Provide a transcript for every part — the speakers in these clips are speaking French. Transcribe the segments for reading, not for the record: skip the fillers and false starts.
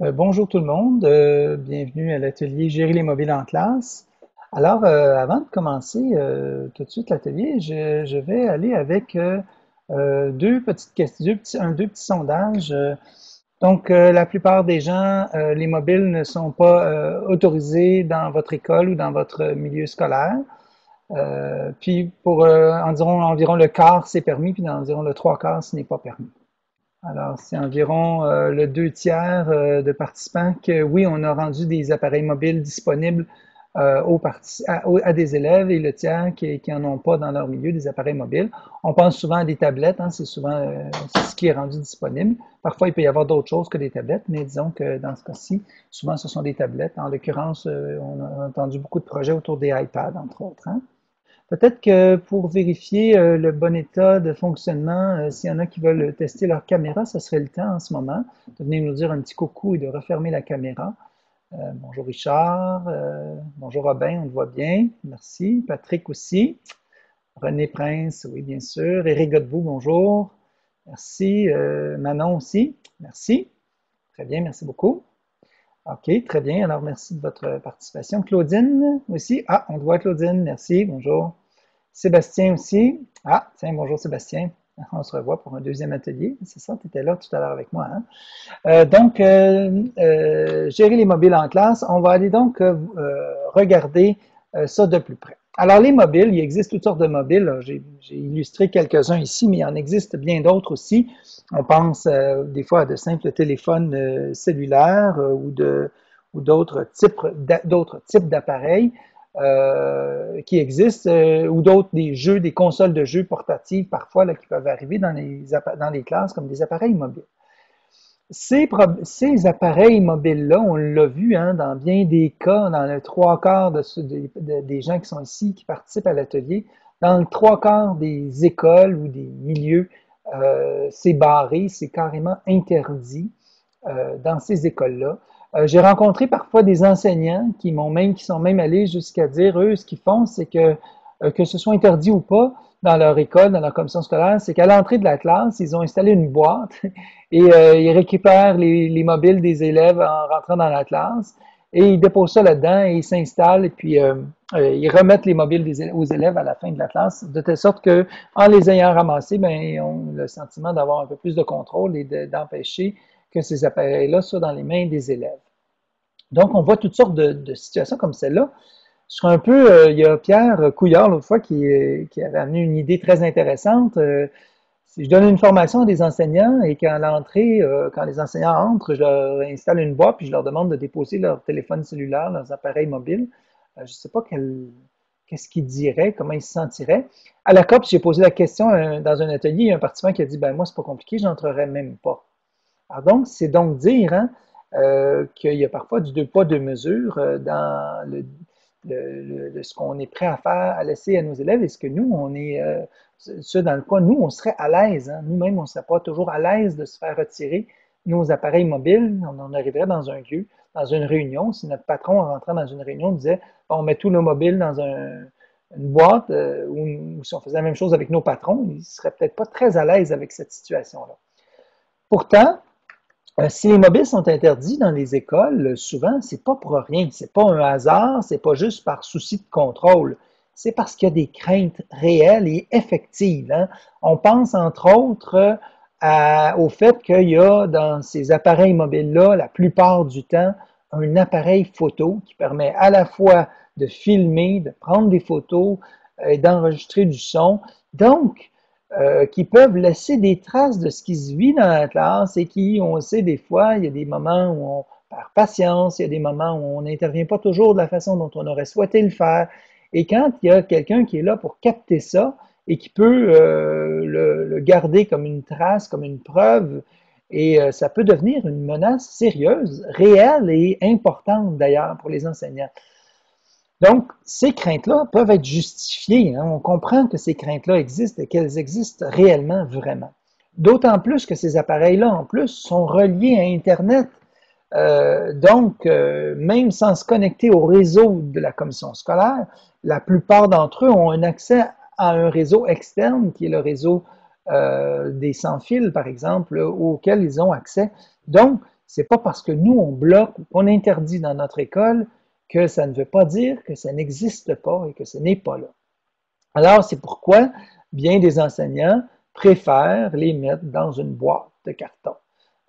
Bonjour tout le monde, bienvenue à l'atelier Gérer les mobiles en classe. Alors, avant de commencer tout de suite l'atelier, je vais aller avec deux petits sondages. Donc, la plupart des gens, les mobiles ne sont pas autorisés dans votre école ou dans votre milieu scolaire. Puis, pour environ le quart, c'est permis, puis dans environ le 3/4, ce n'est pas permis. Alors, c'est environ le 2/3 de participants que, oui, on a rendu des appareils mobiles disponibles à des élèves et le tiers qui n'en ont pas dans leur milieu, des appareils mobiles. On pense souvent à des tablettes, hein, c'est souvent ce qui est rendu disponible. Parfois, il peut y avoir d'autres choses que des tablettes, mais disons que dans ce cas-ci, souvent, ce sont des tablettes. En l'occurrence, on a entendu beaucoup de projets autour des iPads, entre autres, hein. Peut-être que pour vérifier le bon état de fonctionnement, s'il y en a qui veulent tester leur caméra, ce serait le temps en ce moment de venir nous dire un petit coucou et de refermer la caméra. Bonjour Richard, bonjour Robin, on le voit bien, merci. Patrick aussi, René Prince, oui bien sûr, Éric Godbout, bonjour, merci. Manon aussi, merci. Très bien, merci beaucoup. OK, très bien. Alors, merci de votre participation. Claudine aussi. Ah, on te voit Claudine. Merci. Bonjour. Sébastien aussi. Ah, tiens, bonjour Sébastien. On se revoit pour un deuxième atelier. C'est ça, tu étais là tout à l'heure avec moi, hein? Donc, gérer les mobiles en classe. On va aller donc regarder ça de plus près. Alors, les mobiles, il existe toutes sortes de mobiles. J'ai illustré quelques-uns ici, mais il en existe bien d'autres aussi. On pense des fois à de simples téléphones cellulaires ou d'autres types d'appareils qui existent, ou d'autres des consoles de jeux portatives parfois là, qui peuvent arriver dans les classes comme des appareils mobiles. Ces appareils mobiles-là, on l'a vu hein, dans bien des cas, dans le 3/4 des gens qui sont ici, qui participent à l'atelier, dans le 3/4 des écoles ou des milieux, c'est barré, c'est carrément interdit dans ces écoles-là. J'ai rencontré parfois des enseignants qui sont même allés jusqu'à dire, eux, ce qu'ils font, c'est que ce soit interdit ou pas, dans leur école, dans leur commission scolaire, c'est qu'à l'entrée de la classe, ils ont installé une boîte et ils récupèrent les mobiles des élèves en rentrant dans la classe et ils déposent ça là-dedans et ils s'installent et puis ils remettent les mobiles aux élèves à la fin de la classe, de telle sorte qu'en les ayant ramassés, ben, ils ont le sentiment d'avoir un peu plus de contrôle et d'empêcher que ces appareils-là soient dans les mains des élèves. Donc, on voit toutes sortes de situations comme celle-là. Je suis un peu, il y a Pierre Couillard l'autre fois qui avait amené une idée très intéressante. Si je donne une formation à des enseignants et qu'à l'entrée, quand les enseignants entrent, je leur installe une boîte puis je leur demande de déposer leur téléphone cellulaire, leurs appareils mobiles. Je ne sais pas qu'est-ce qu'ils diraient, comment ils se sentiraient. À la COP, j'ai posé la question dans un atelier, il y a un participant qui a dit « Ben moi, c'est pas compliqué, je n'entrerai même pas ». Alors donc, c'est donc dire hein, qu'il y a parfois du deux poids, deux mesures dans le de ce qu'on est prêt à faire, à laisser à nos élèves, et ce que nous, on est, ce dans le quoi nous, on serait à l'aise, hein? Nous-mêmes, on ne serait pas toujours à l'aise de se faire retirer nos appareils mobiles, on arriverait dans un lieu, dans une réunion, si notre patron, en rentrant dans une réunion, disait, bon, on met tous nos mobiles dans une boîte, ou si on faisait la même chose avec nos patrons, ils ne seraient peut-être pas très à l'aise avec cette situation-là. Pourtant, si les mobiles sont interdits dans les écoles, souvent, c'est pas pour rien, c'est pas un hasard, c'est pas juste par souci de contrôle, c'est parce qu'il y a des craintes réelles et effectives, hein. On pense entre autres au fait qu'il y a dans ces appareils mobiles-là, la plupart du temps, un appareil photo qui permet à la fois de filmer, de prendre des photos et d'enregistrer du son. Donc, qui peuvent laisser des traces de ce qui se vit dans la classe et qui, on sait des fois, il y a des moments où on perd patience, il y a des moments où on n'intervient pas toujours de la façon dont on aurait souhaité le faire. Et quand il y a quelqu'un qui est là pour capter ça et qui peut le garder comme une trace, comme une preuve, et ça peut devenir une menace sérieuse, réelle et importante d'ailleurs pour les enseignants. Donc, ces craintes-là peuvent être justifiées, hein? On comprend que ces craintes-là existent et qu'elles existent réellement, vraiment. D'autant plus que ces appareils-là, en plus, sont reliés à Internet. Donc, même sans se connecter au réseau de la commission scolaire, la plupart d'entre eux ont un accès à un réseau externe, qui est le réseau des sans-fils, par exemple, auquel ils ont accès. Donc, C'est pas parce que nous, on bloque, on interdit dans notre école que ça ne veut pas dire que ça n'existe pas et que ce n'est pas là. Alors, c'est pourquoi bien des enseignants préfèrent les mettre dans une boîte de carton.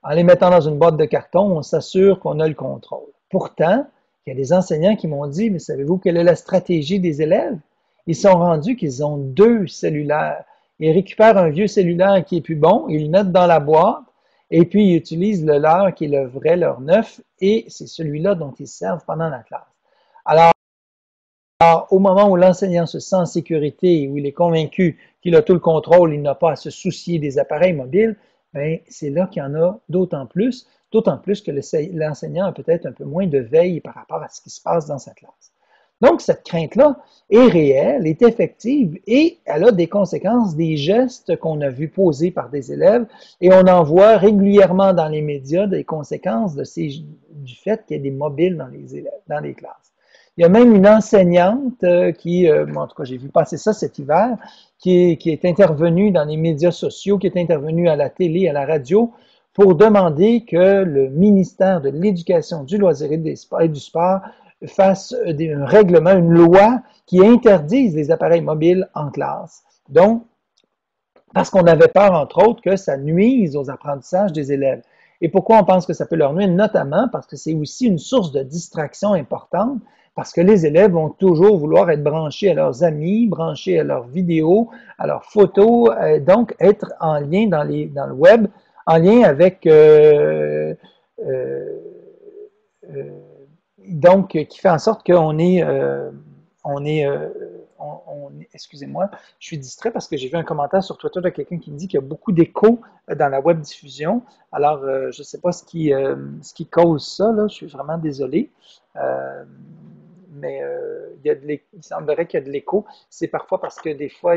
En les mettant dans une boîte de carton, on s'assure qu'on a le contrôle. Pourtant, il y a des enseignants qui m'ont dit « Mais savez-vous quelle est la stratégie des élèves? » Ils sont rendus qu'ils ont 2 cellulaires. Ils récupèrent un vieux cellulaire qui est plus bon, ils le mettent dans la boîte et puis ils utilisent le leur qui est le vrai, leur neuf, et c'est celui-là dont ils servent pendant la classe. Alors, au moment où l'enseignant se sent en sécurité, où il est convaincu qu'il a tout le contrôle, il n'a pas à se soucier des appareils mobiles, bien, c'est là qu'il y en a d'autant plus que l'enseignant a peut-être un peu moins de veille par rapport à ce qui se passe dans sa classe. Donc, cette crainte-là est réelle, est effective, et elle a des conséquences, des gestes qu'on a vus posés par des élèves, et on en voit régulièrement dans les médias des conséquences du fait qu'il y a des mobiles dans les élèves, dans les classes. Il y a même une enseignante qui, en tout cas j'ai vu passer ça cet hiver, qui est intervenue dans les médias sociaux, qui est intervenue à la télé, à la radio, pour demander que le ministère de l'Éducation, du Loisir et du Sport fasse un règlement, une loi qui interdise les appareils mobiles en classe. Donc, parce qu'on avait peur, entre autres, que ça nuise aux apprentissages des élèves. Et pourquoi on pense que ça peut leur nuire? Notamment parce que c'est aussi une source de distraction importante, parce que les élèves vont toujours vouloir être branchés à leurs amis, branchés à leurs vidéos, à leurs photos, donc être en lien dans le web, en lien avec... donc, qui fait en sorte qu'on est... excusez-moi, je suis distrait parce que j'ai vu un commentaire sur Twitter de quelqu'un qui me dit qu'il y a beaucoup d'écho dans la web diffusion. Alors, je ne sais pas ce qui cause ça, là. Je suis vraiment désolé. Il semblerait qu'il y a de l'écho. C'est parfois parce que des fois,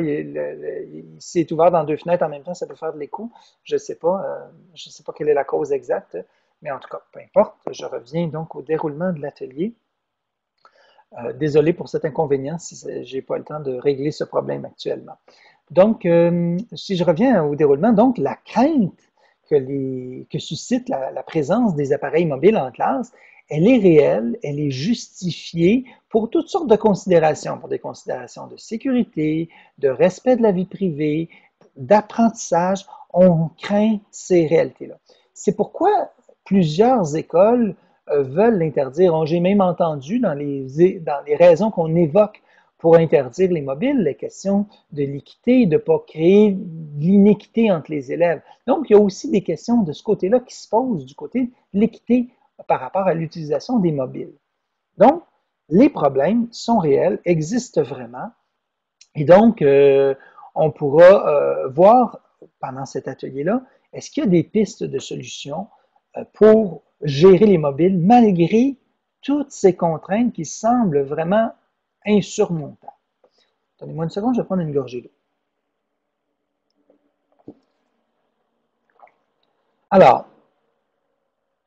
c'est ouvert dans 2 fenêtres en même temps, ça peut faire de l'écho. Je ne sais pas quelle est la cause exacte. Mais en tout cas, peu importe, je reviens donc au déroulement de l'atelier. Désolé pour cet inconvénient si je n'ai pas le temps de régler ce problème actuellement. Donc, si je reviens au déroulement, donc la crainte que suscite la présence des appareils mobiles en classe, elle est réelle, elle est justifiée pour toutes sortes de considérations, pour des considérations de sécurité, de respect de la vie privée, d'apprentissage. On craint ces réalités-là. C'est pourquoi plusieurs écoles veulent l'interdire. J'ai même entendu dans les raisons qu'on évoque pour interdire les mobiles, la question de l'équité, de ne pas créer l'inéquité entre les élèves. Donc, il y a aussi des questions de ce côté-là qui se posent, du côté de l'équité par rapport à l'utilisation des mobiles. Donc, les problèmes sont réels, existent vraiment, et donc, on pourra voir pendant cet atelier-là, est-ce qu'il y a des pistes de solutions pour gérer les mobiles malgré toutes ces contraintes qui semblent vraiment insurmontables. Donnez-moi une seconde, je vais prendre une gorgée d'eau. Alors,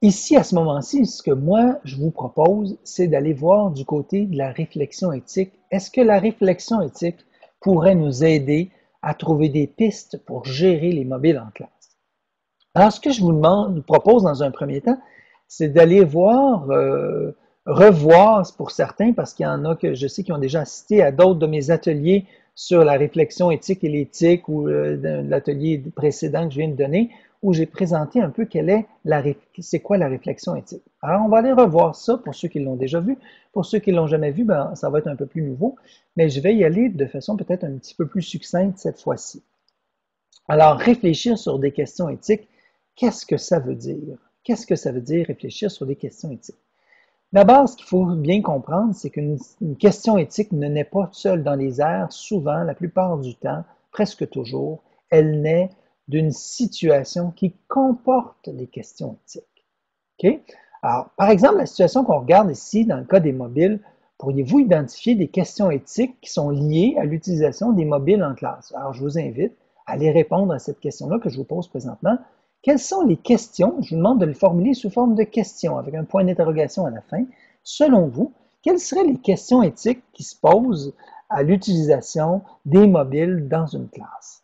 ici, à ce moment-ci, ce que moi, je vous propose, c'est d'aller voir du côté de la réflexion éthique. Est-ce que la réflexion éthique pourrait nous aider à trouver des pistes pour gérer les mobiles en classe? Alors, ce que je vous propose dans un premier temps, c'est d'aller voir, revoir pour certains, parce qu'il y en a que je sais qui ont déjà assisté à d'autres de mes ateliers sur la réflexion éthique et l'éthique, ou l'atelier précédent que je viens de donner, où j'ai présenté un peu c'est quoi la réflexion éthique. Alors, on va aller revoir ça pour ceux qui l'ont déjà vu. Pour ceux qui ne l'ont jamais vu, ben, ça va être un peu plus nouveau, mais je vais y aller de façon peut-être un petit peu plus succincte cette fois-ci. Alors, réfléchir sur des questions éthiques, qu'est-ce que ça veut dire? Qu'est-ce que ça veut dire réfléchir sur des questions éthiques? D'abord, ce qu'il faut bien comprendre, c'est qu'une question éthique ne naît pas seule dans les airs. Souvent, la plupart du temps, presque toujours, elle naît d'une situation qui comporte des questions éthiques. Okay? Alors, par exemple, la situation qu'on regarde ici, dans le cas des mobiles, pourriez-vous identifier des questions éthiques qui sont liées à l'utilisation des mobiles en classe? Alors, je vous invite à aller répondre à cette question-là que je vous pose présentement. Quelles sont les questions, je vous demande de le formuler sous forme de questions, avec un point d'interrogation à la fin. Selon vous, quelles seraient les questions éthiques qui se posent à l'utilisation des mobiles dans une classe?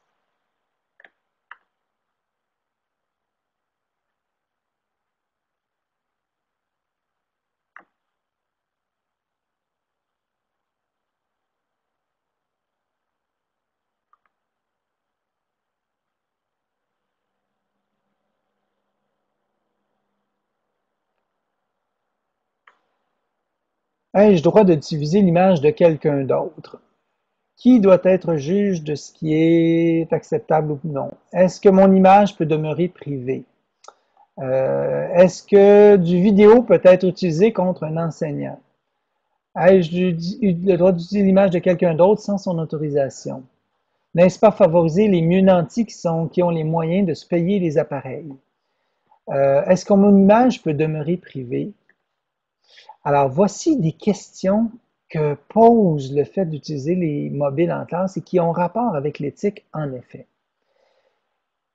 Ai-je droit de diffuser l'image de quelqu'un d'autre? Qui doit être juge de ce qui est acceptable ou non? Est-ce que mon image peut demeurer privée? Est-ce que du vidéo peut être utilisé contre un enseignant? Ai-je le droit d'utiliser l'image de quelqu'un d'autre sans son autorisation? N'est-ce pas favoriser les mieux nantis qui ont les moyens de se payer les appareils? Est-ce que mon image peut demeurer privée? Alors, voici des questions que pose le fait d'utiliser les mobiles en classe et qui ont rapport avec l'éthique, en effet.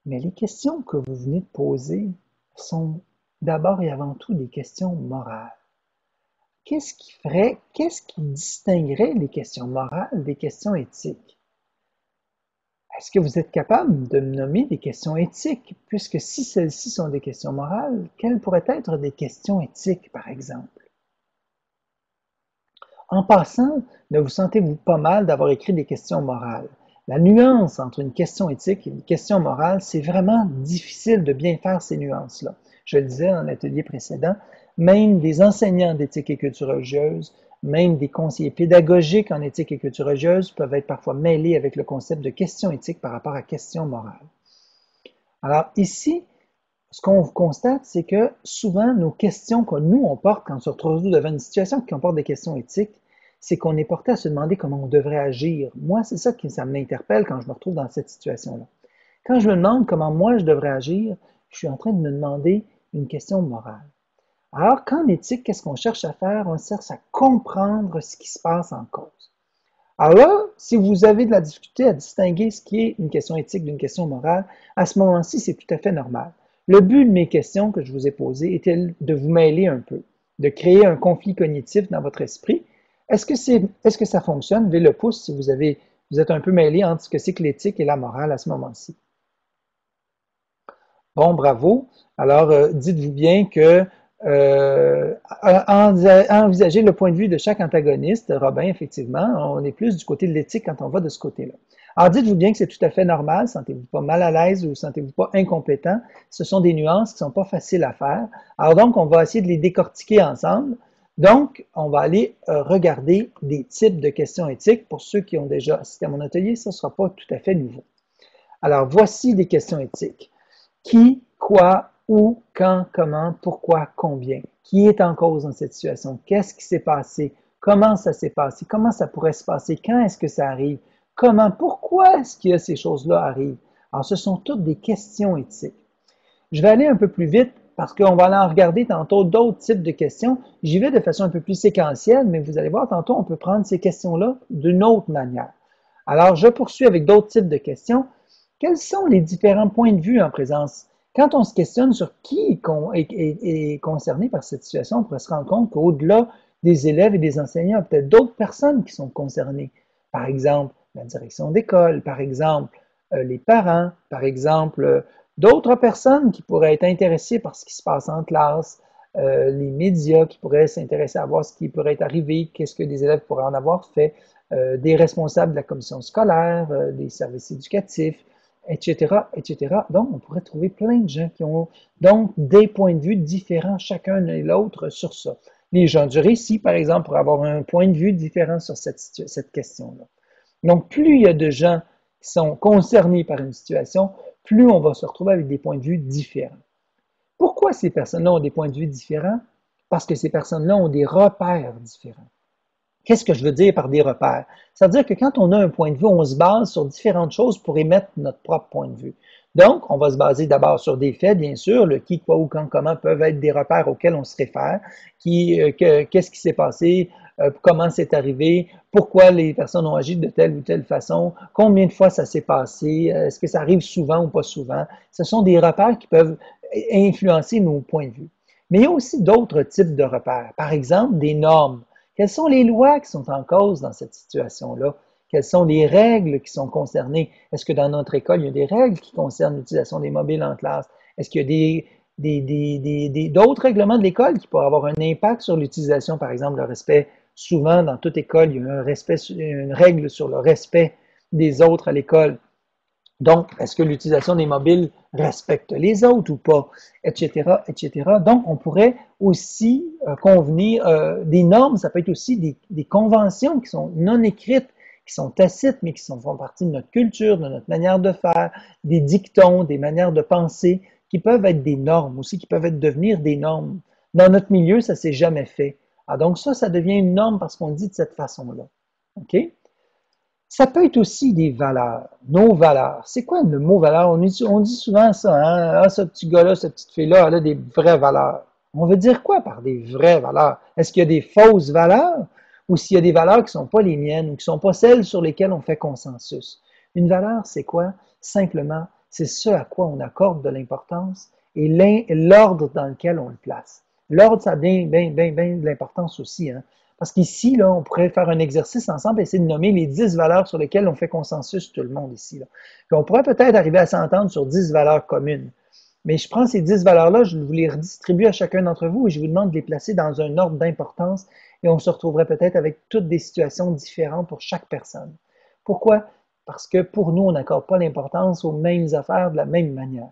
Mais les questions que vous venez de poser sont d'abord et avant tout des questions morales. Qu'est-ce qui distinguerait les questions morales des questions éthiques? Est-ce que vous êtes capable de me nommer des questions éthiques? Puisque si celles-ci sont des questions morales, quelles pourraient être des questions éthiques, par exemple? En passant, ne vous sentez-vous pas mal d'avoir écrit des questions morales? La nuance entre une question éthique et une question morale, c'est vraiment difficile de bien faire ces nuances-là. Je le disais dans l'atelier précédent, même des enseignants d'éthique et culture religieuse, même des conseillers pédagogiques en éthique et culture religieuse peuvent être parfois mêlés avec le concept de question éthique par rapport à question morale. Alors ici, ce qu'on constate, c'est que souvent, nos questions que nous, on porte quand on se retrouve devant une situation qui comporte des questions éthiques, c'est qu'on est porté à se demander comment on devrait agir. Moi, c'est ça qui m'interpelle quand je me retrouve dans cette situation-là. Quand je me demande comment moi je devrais agir, je suis en train de me demander une question morale. Alors qu'en éthique, qu'est-ce qu'on cherche à faire? On cherche à comprendre ce qui se passe en cause. Alors là, si vous avez de la difficulté à distinguer ce qui est une question éthique d'une question morale, à ce moment-ci, c'est tout à fait normal. Le but de mes questions que je vous ai posées était de vous mêler un peu, de créer un conflit cognitif dans votre esprit. Est-ce que ça fonctionne? Levez le pouce si vous êtes un peu mêlé entre ce que c'est que l'éthique et la morale à ce moment-ci. Bon, bravo. Alors, dites-vous bien que envisager le point de vue de chaque antagoniste, Robin, effectivement, on est plus du côté de l'éthique quand on va de ce côté-là. Alors, dites-vous bien que c'est tout à fait normal, sentez-vous pas mal à l'aise ou sentez-vous pas incompétent. Ce sont des nuances qui ne sont pas faciles à faire. Alors donc, on va essayer de les décortiquer ensemble. Donc, on va aller regarder des types de questions éthiques. Pour ceux qui ont déjà assisté à mon atelier, ça ne sera pas tout à fait nouveau. Alors, voici des questions éthiques. Qui, quoi, où, quand, comment, pourquoi, combien? Qui est en cause dans cette situation? Qu'est-ce qui s'est passé? Comment ça s'est passé? Comment ça pourrait se passer? Quand est-ce que ça arrive? Comment, pourquoi est-ce que ces choses-là arrivent? Alors, ce sont toutes des questions éthiques. Je vais aller un peu plus vite parce qu'on va aller en regarder tantôt d'autres types de questions. J'y vais de façon un peu plus séquentielle, mais vous allez voir, tantôt, on peut prendre ces questions-là d'une autre manière. Alors, je poursuis avec d'autres types de questions. Quels sont les différents points de vue en présence? Quand on se questionne sur qui est concerné par cette situation, on pourrait se rendre compte qu'au-delà des élèves et des enseignants, il y a peut-être d'autres personnes qui sont concernées. Par exemple, la direction d'école, par exemple, les parents, par exemple, d'autres personnes qui pourraient être intéressées par ce qui se passe en classe, les médias qui pourraient s'intéresser à voir ce qui pourrait être arrivé, qu'est-ce que les élèves pourraient en avoir fait, des responsables de la commission scolaire, des services éducatifs, etc., etc. Donc, on pourrait trouver plein de gens qui ont donc des points de vue différents chacun et l'autre sur ça. Les gens du récit, par exemple, pourraient avoir un point de vue différent sur cette question-là. Donc, plus il y a de gens qui sont concernés par une situation, plus on va se retrouver avec des points de vue différents. Pourquoi ces personnes-là ont des points de vue différents? Parce que ces personnes-là ont des repères différents. Qu'est-ce que je veux dire par des repères? Ça veut dire que quand on a un point de vue, on se base sur différentes choses pour émettre notre propre point de vue. Donc, on va se baser d'abord sur des faits, bien sûr, le qui, quoi, où, quand, comment peuvent être des repères auxquels on se réfère, qu'est-ce qui s'est passé, comment c'est arrivé, pourquoi les personnes ont agi de telle ou telle façon, combien de fois ça s'est passé, est-ce que ça arrive souvent ou pas souvent. Ce sont des repères qui peuvent influencer nos points de vue. Mais il y a aussi d'autres types de repères, par exemple des normes. Quelles sont les lois qui sont en cause dans cette situation-là? Quelles sont les règles qui sont concernées? Est-ce que dans notre école, il y a des règles qui concernent l'utilisation des mobiles en classe? Est-ce qu'il y a d'autres règlements de l'école qui pourraient avoir un impact sur l'utilisation, par exemple, le respect? Souvent, dans toute école, il y a une règle sur le respect des autres à l'école. Donc, est-ce que l'utilisation des mobiles respecte les autres ou pas, etc., etc. Donc, on pourrait aussi convenir des normes, ça peut être aussi des conventions qui sont non écrites, qui sont tacites, mais qui font partie de notre culture, de notre manière de faire, des dictons, des manières de penser, qui peuvent être des normes aussi, qui peuvent être devenir des normes. Dans notre milieu, ça ne s'est jamais fait. Ah, donc ça devient une norme parce qu'on le dit de cette façon-là. OK? Ça peut être aussi des valeurs, nos valeurs. C'est quoi le mot valeur? On dit souvent ça, hein? Ah, ce petit gars-là, cette petite fille-là, elle a des vraies valeurs. On veut dire quoi par des vraies valeurs? Est-ce qu'il y a des fausses valeurs? Ou s'il y a des valeurs qui ne sont pas les miennes, ou qui ne sont pas celles sur lesquelles on fait consensus? Une valeur, c'est quoi? Simplement, c'est ce à quoi on accorde de l'importance et l'ordre dans lequel on le place. L'ordre, ça a bien de l'importance aussi, hein? Parce qu'ici, là, on pourrait faire un exercice ensemble et essayer de nommer les 10 valeurs sur lesquelles on fait consensus tout le monde ici. Là. Puis on pourrait peut-être arriver à s'entendre sur 10 valeurs communes. Mais je prends ces 10 valeurs-là, je vous les redistribue à chacun d'entre vous et je vous demande de les placer dans un ordre d'importance et on se retrouverait peut-être avec toutes des situations différentes pour chaque personne. Pourquoi? Parce que pour nous, on n'accorde pas l'importance aux mêmes affaires de la même manière.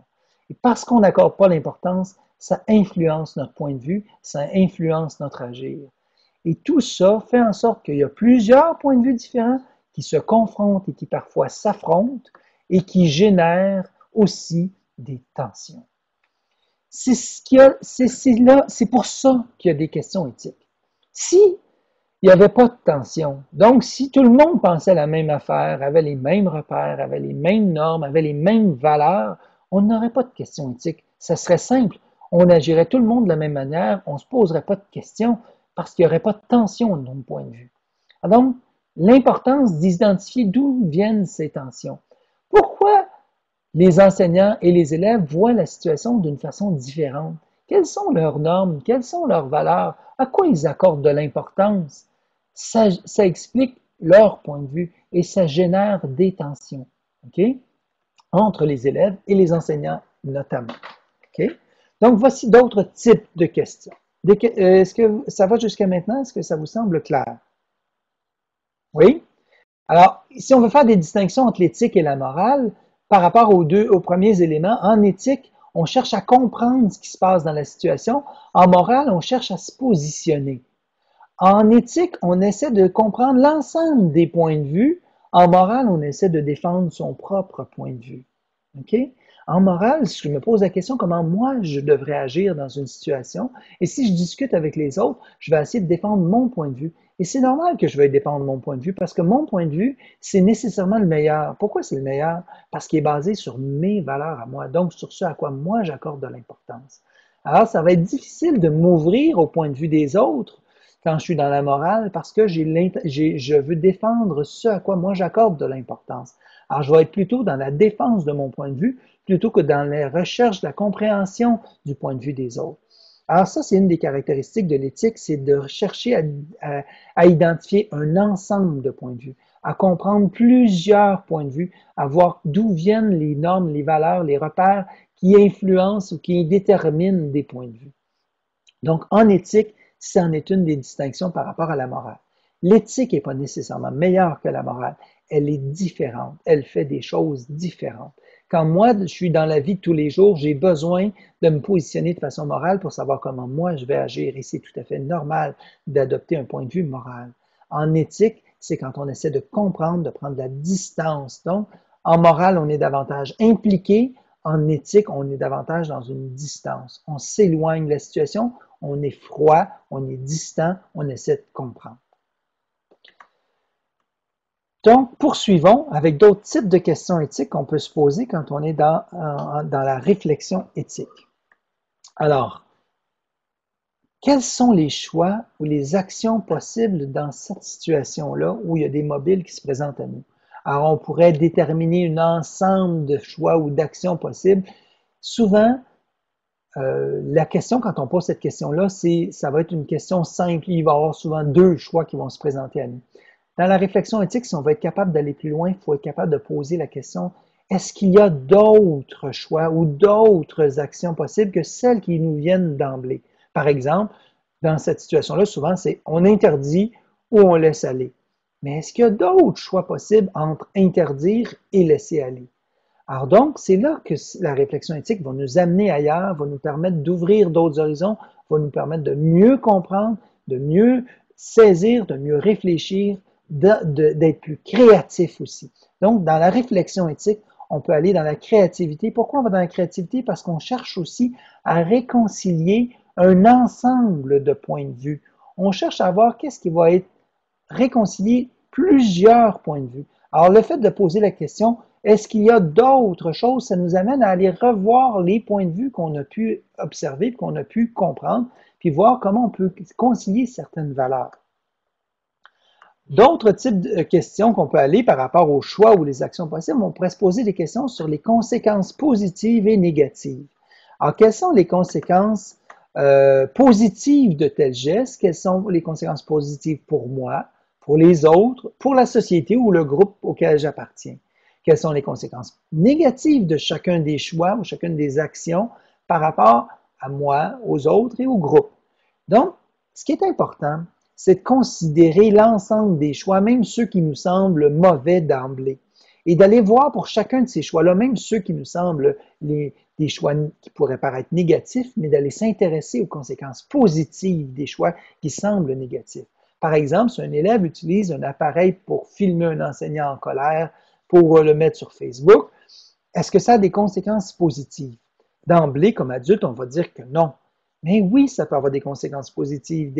Et parce qu'on n'accorde pas l'importance, ça influence notre point de vue, ça influence notre agir. Et tout ça fait en sorte qu'il y a plusieurs points de vue différents qui se confrontent et qui parfois s'affrontent et qui génèrent aussi des tensions. C'est pour ça qu'il y a des questions éthiques. S'il n'y avait pas de tension, donc si tout le monde pensait la même affaire, avait les mêmes repères, avait les mêmes normes, avait les mêmes valeurs, on n'aurait pas de questions éthiques. Ça serait simple. On agirait tout le monde de la même manière, on ne se poserait pas de questions, parce qu'il n'y aurait pas de tension de mon point de vue. Alors, donc, l'importance d'identifier d'où viennent ces tensions. Pourquoi les enseignants et les élèves voient la situation d'une façon différente? Quelles sont leurs normes? Quelles sont leurs valeurs? À quoi ils accordent de l'importance? Ça explique leur point de vue et ça génère des tensions, okay? Entre les élèves et les enseignants notamment. Okay? Donc, voici d'autres types de questions. Est-ce que ça va jusqu'à maintenant? Est-ce que ça vous semble clair? Oui? Alors, si on veut faire des distinctions entre l'éthique et la morale, par rapport aux premiers éléments, en éthique, on cherche à comprendre ce qui se passe dans la situation. En morale, on cherche à se positionner. En éthique, on essaie de comprendre l'ensemble des points de vue. En morale, on essaie de défendre son propre point de vue. OK? En morale, je me pose la question comment moi je devrais agir dans une situation et si je discute avec les autres, je vais essayer de défendre mon point de vue. Et c'est normal que je veuille défendre mon point de vue parce que mon point de vue, c'est nécessairement le meilleur. Pourquoi c'est le meilleur? Parce qu'il est basé sur mes valeurs à moi, donc sur ce à quoi moi j'accorde de l'importance. Alors ça va être difficile de m'ouvrir au point de vue des autres quand je suis dans la morale parce que je veux défendre ce à quoi moi j'accorde de l'importance. Alors, je vais être plutôt dans la défense de mon point de vue, plutôt que dans la recherche de la compréhension du point de vue des autres. Alors, ça, c'est une des caractéristiques de l'éthique, c'est de chercher à identifier un ensemble de points de vue, à comprendre plusieurs points de vue, à voir d'où viennent les normes, les valeurs, les repères qui influencent ou qui déterminent des points de vue. Donc, en éthique, ça en est une des distinctions par rapport à la morale. L'éthique n'est pas nécessairement meilleure que la morale. Elle est différente, elle fait des choses différentes. Quand moi, je suis dans la vie de tous les jours, j'ai besoin de me positionner de façon morale pour savoir comment moi je vais agir. Et c'est tout à fait normal d'adopter un point de vue moral. En éthique, c'est quand on essaie de comprendre, de prendre de la distance. Donc, en morale, on est davantage impliqué. En éthique, on est davantage dans une distance. On s'éloigne de la situation, on est froid, on est distant, on essaie de comprendre. Donc, poursuivons avec d'autres types de questions éthiques qu'on peut se poser quand on est dans la réflexion éthique. Alors, quels sont les choix ou les actions possibles dans cette situation-là où il y a des mobiles qui se présentent à nous? Alors, on pourrait déterminer un ensemble de choix ou d'actions possibles. Souvent, la question, quand on pose cette question-là, ça va être une question simple. Il va y avoir souvent deux choix qui vont se présenter à nous. Dans la réflexion éthique, si on veut être capable d'aller plus loin, il faut être capable de poser la question, est-ce qu'il y a d'autres choix ou d'autres actions possibles que celles qui nous viennent d'emblée? Par exemple, dans cette situation-là, souvent, c'est on interdit ou on laisse aller. Mais est-ce qu'il y a d'autres choix possibles entre interdire et laisser aller? Alors donc, c'est là que la réflexion éthique va nous amener ailleurs, va nous permettre d'ouvrir d'autres horizons, va nous permettre de mieux comprendre, de mieux saisir, de mieux réfléchir, d'être plus créatif aussi. Donc, dans la réflexion éthique, on peut aller dans la créativité. Pourquoi on va dans la créativité? Parce qu'on cherche aussi à réconcilier un ensemble de points de vue. On cherche à voir qu'est-ce qui va être réconcilier plusieurs points de vue. Alors, le fait de poser la question, est-ce qu'il y a d'autres choses? Ça nous amène à aller revoir les points de vue qu'on a pu observer, qu'on a pu comprendre, puis voir comment on peut concilier certaines valeurs. D'autres types de questions qu'on peut aller par rapport aux choix ou les actions possibles, on pourrait se poser des questions sur les conséquences positives et négatives. Alors, quelles sont les conséquences positives de tel geste? Quelles sont les conséquences positives pour moi, pour les autres, pour la société ou le groupe auquel j'appartiens? Quelles sont les conséquences négatives de chacun des choix ou chacune des actions par rapport à moi, aux autres et au groupe? Donc, ce qui est important, c'est de considérer l'ensemble des choix, même ceux qui nous semblent mauvais d'emblée, et d'aller voir pour chacun de ces choix-là, même ceux qui nous semblent des choix qui pourraient paraître négatifs, mais d'aller s'intéresser aux conséquences positives des choix qui semblent négatifs. Par exemple, si un élève utilise un appareil pour filmer un enseignant en colère, pour le mettre sur Facebook, est-ce que ça a des conséquences positives? D'emblée, comme adulte, on va dire que non. Mais oui, ça peut avoir des conséquences positives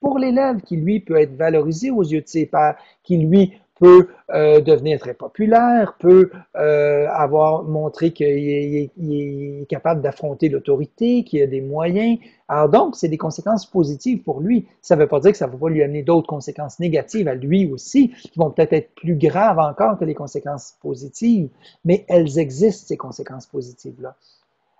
pour l'élève qui, lui, peut être valorisé aux yeux de ses pairs, qui, lui, peut devenir très populaire, peut avoir montré qu'il est capable d'affronter l'autorité, qu'il a des moyens. Alors donc, c'est des conséquences positives pour lui. Ça ne veut pas dire que ça ne va pas lui amener d'autres conséquences négatives à lui aussi, qui vont peut-être être plus graves encore que les conséquences positives, mais elles existent, ces conséquences positives-là.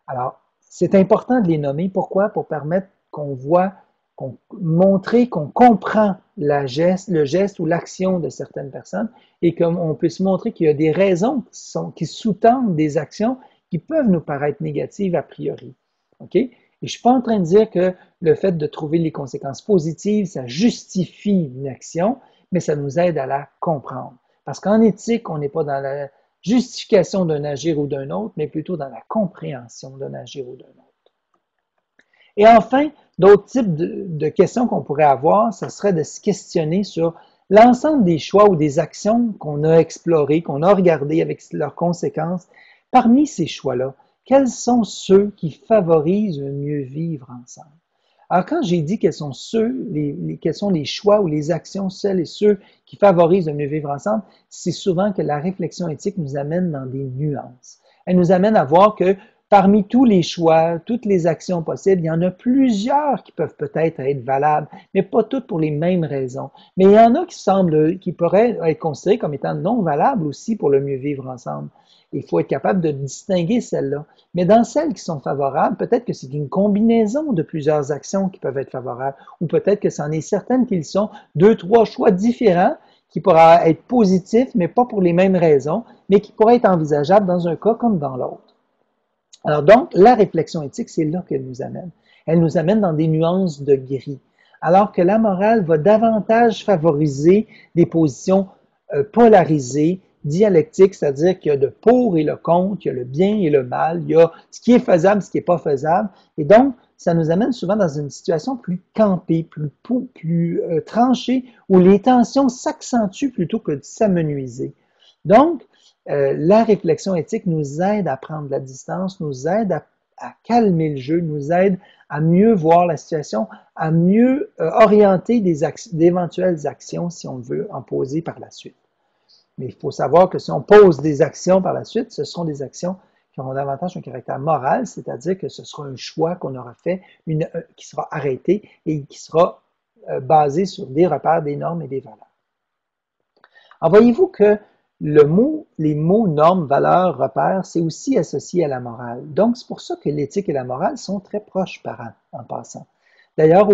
Alors, c'est important de les nommer. Pourquoi? Pour permettre qu'on voit, qu'on montrer, qu'on comprend le geste ou l'action de certaines personnes et qu'on puisse montrer qu'il y a des raisons qui sous-tendent des actions qui peuvent nous paraître négatives a priori. Okay? Et je ne suis pas en train de dire que le fait de trouver les conséquences positives, ça justifie une action, mais ça nous aide à la comprendre. Parce qu'en éthique, on n'est pas dans la justification d'un agir ou d'un autre, mais plutôt dans la compréhension d'un agir ou d'un autre. Et enfin, d'autres types de questions qu'on pourrait avoir, ce serait de se questionner sur l'ensemble des choix ou des actions qu'on a explorées, qu'on a regardées avec leurs conséquences. Parmi ces choix-là, quels sont ceux qui favorisent le mieux vivre ensemble? Alors, quand j'ai dit quels sont les choix ou les actions, celles et ceux qui favorisent le mieux vivre ensemble, c'est souvent que la réflexion éthique nous amène dans des nuances. Elle nous amène à voir que parmi tous les choix, toutes les actions possibles, il y en a plusieurs qui peuvent peut-être être valables, mais pas toutes pour les mêmes raisons. Mais il y en a qui pourraient être considérées comme étant non valables aussi pour le mieux vivre ensemble. Il faut être capable de distinguer celles-là. Mais dans celles qui sont favorables, peut-être que c'est une combinaison de plusieurs actions qui peuvent être favorables, ou peut-être que c'en est certaines qu'ils sont deux, trois choix différents qui pourraient être positifs, mais pas pour les mêmes raisons, mais qui pourraient être envisageables dans un cas comme dans l'autre. Alors donc, la réflexion éthique, c'est là qu'elle nous amène. Elle nous amène dans des nuances de gris, alors que la morale va davantage favoriser des positions polarisées, dialectique, c'est-à-dire qu'il y a le pour et le contre, il y a le bien et le mal, il y a ce qui est faisable, ce qui n'est pas faisable. Et donc, ça nous amène souvent dans une situation plus campée, plus tranchée, où les tensions s'accentuent plutôt que de s'amenuiser. Donc, la réflexion éthique nous aide à prendre la distance, nous aide à calmer le jeu, nous aide à mieux voir la situation, à mieux orienter d'éventuelles actions si on veut en poser par la suite. Mais il faut savoir que si on pose des actions par la suite, ce seront des actions qui auront davantage un caractère moral, c'est-à-dire que ce sera un choix qu'on aura fait, qui sera arrêté et qui sera basé sur des repères, des normes et des valeurs. Alors, voyez-vous que les mots normes, valeurs, repères, c'est aussi associé à la morale. Donc, c'est pour ça que l'éthique et la morale sont très proches en passant. D'ailleurs,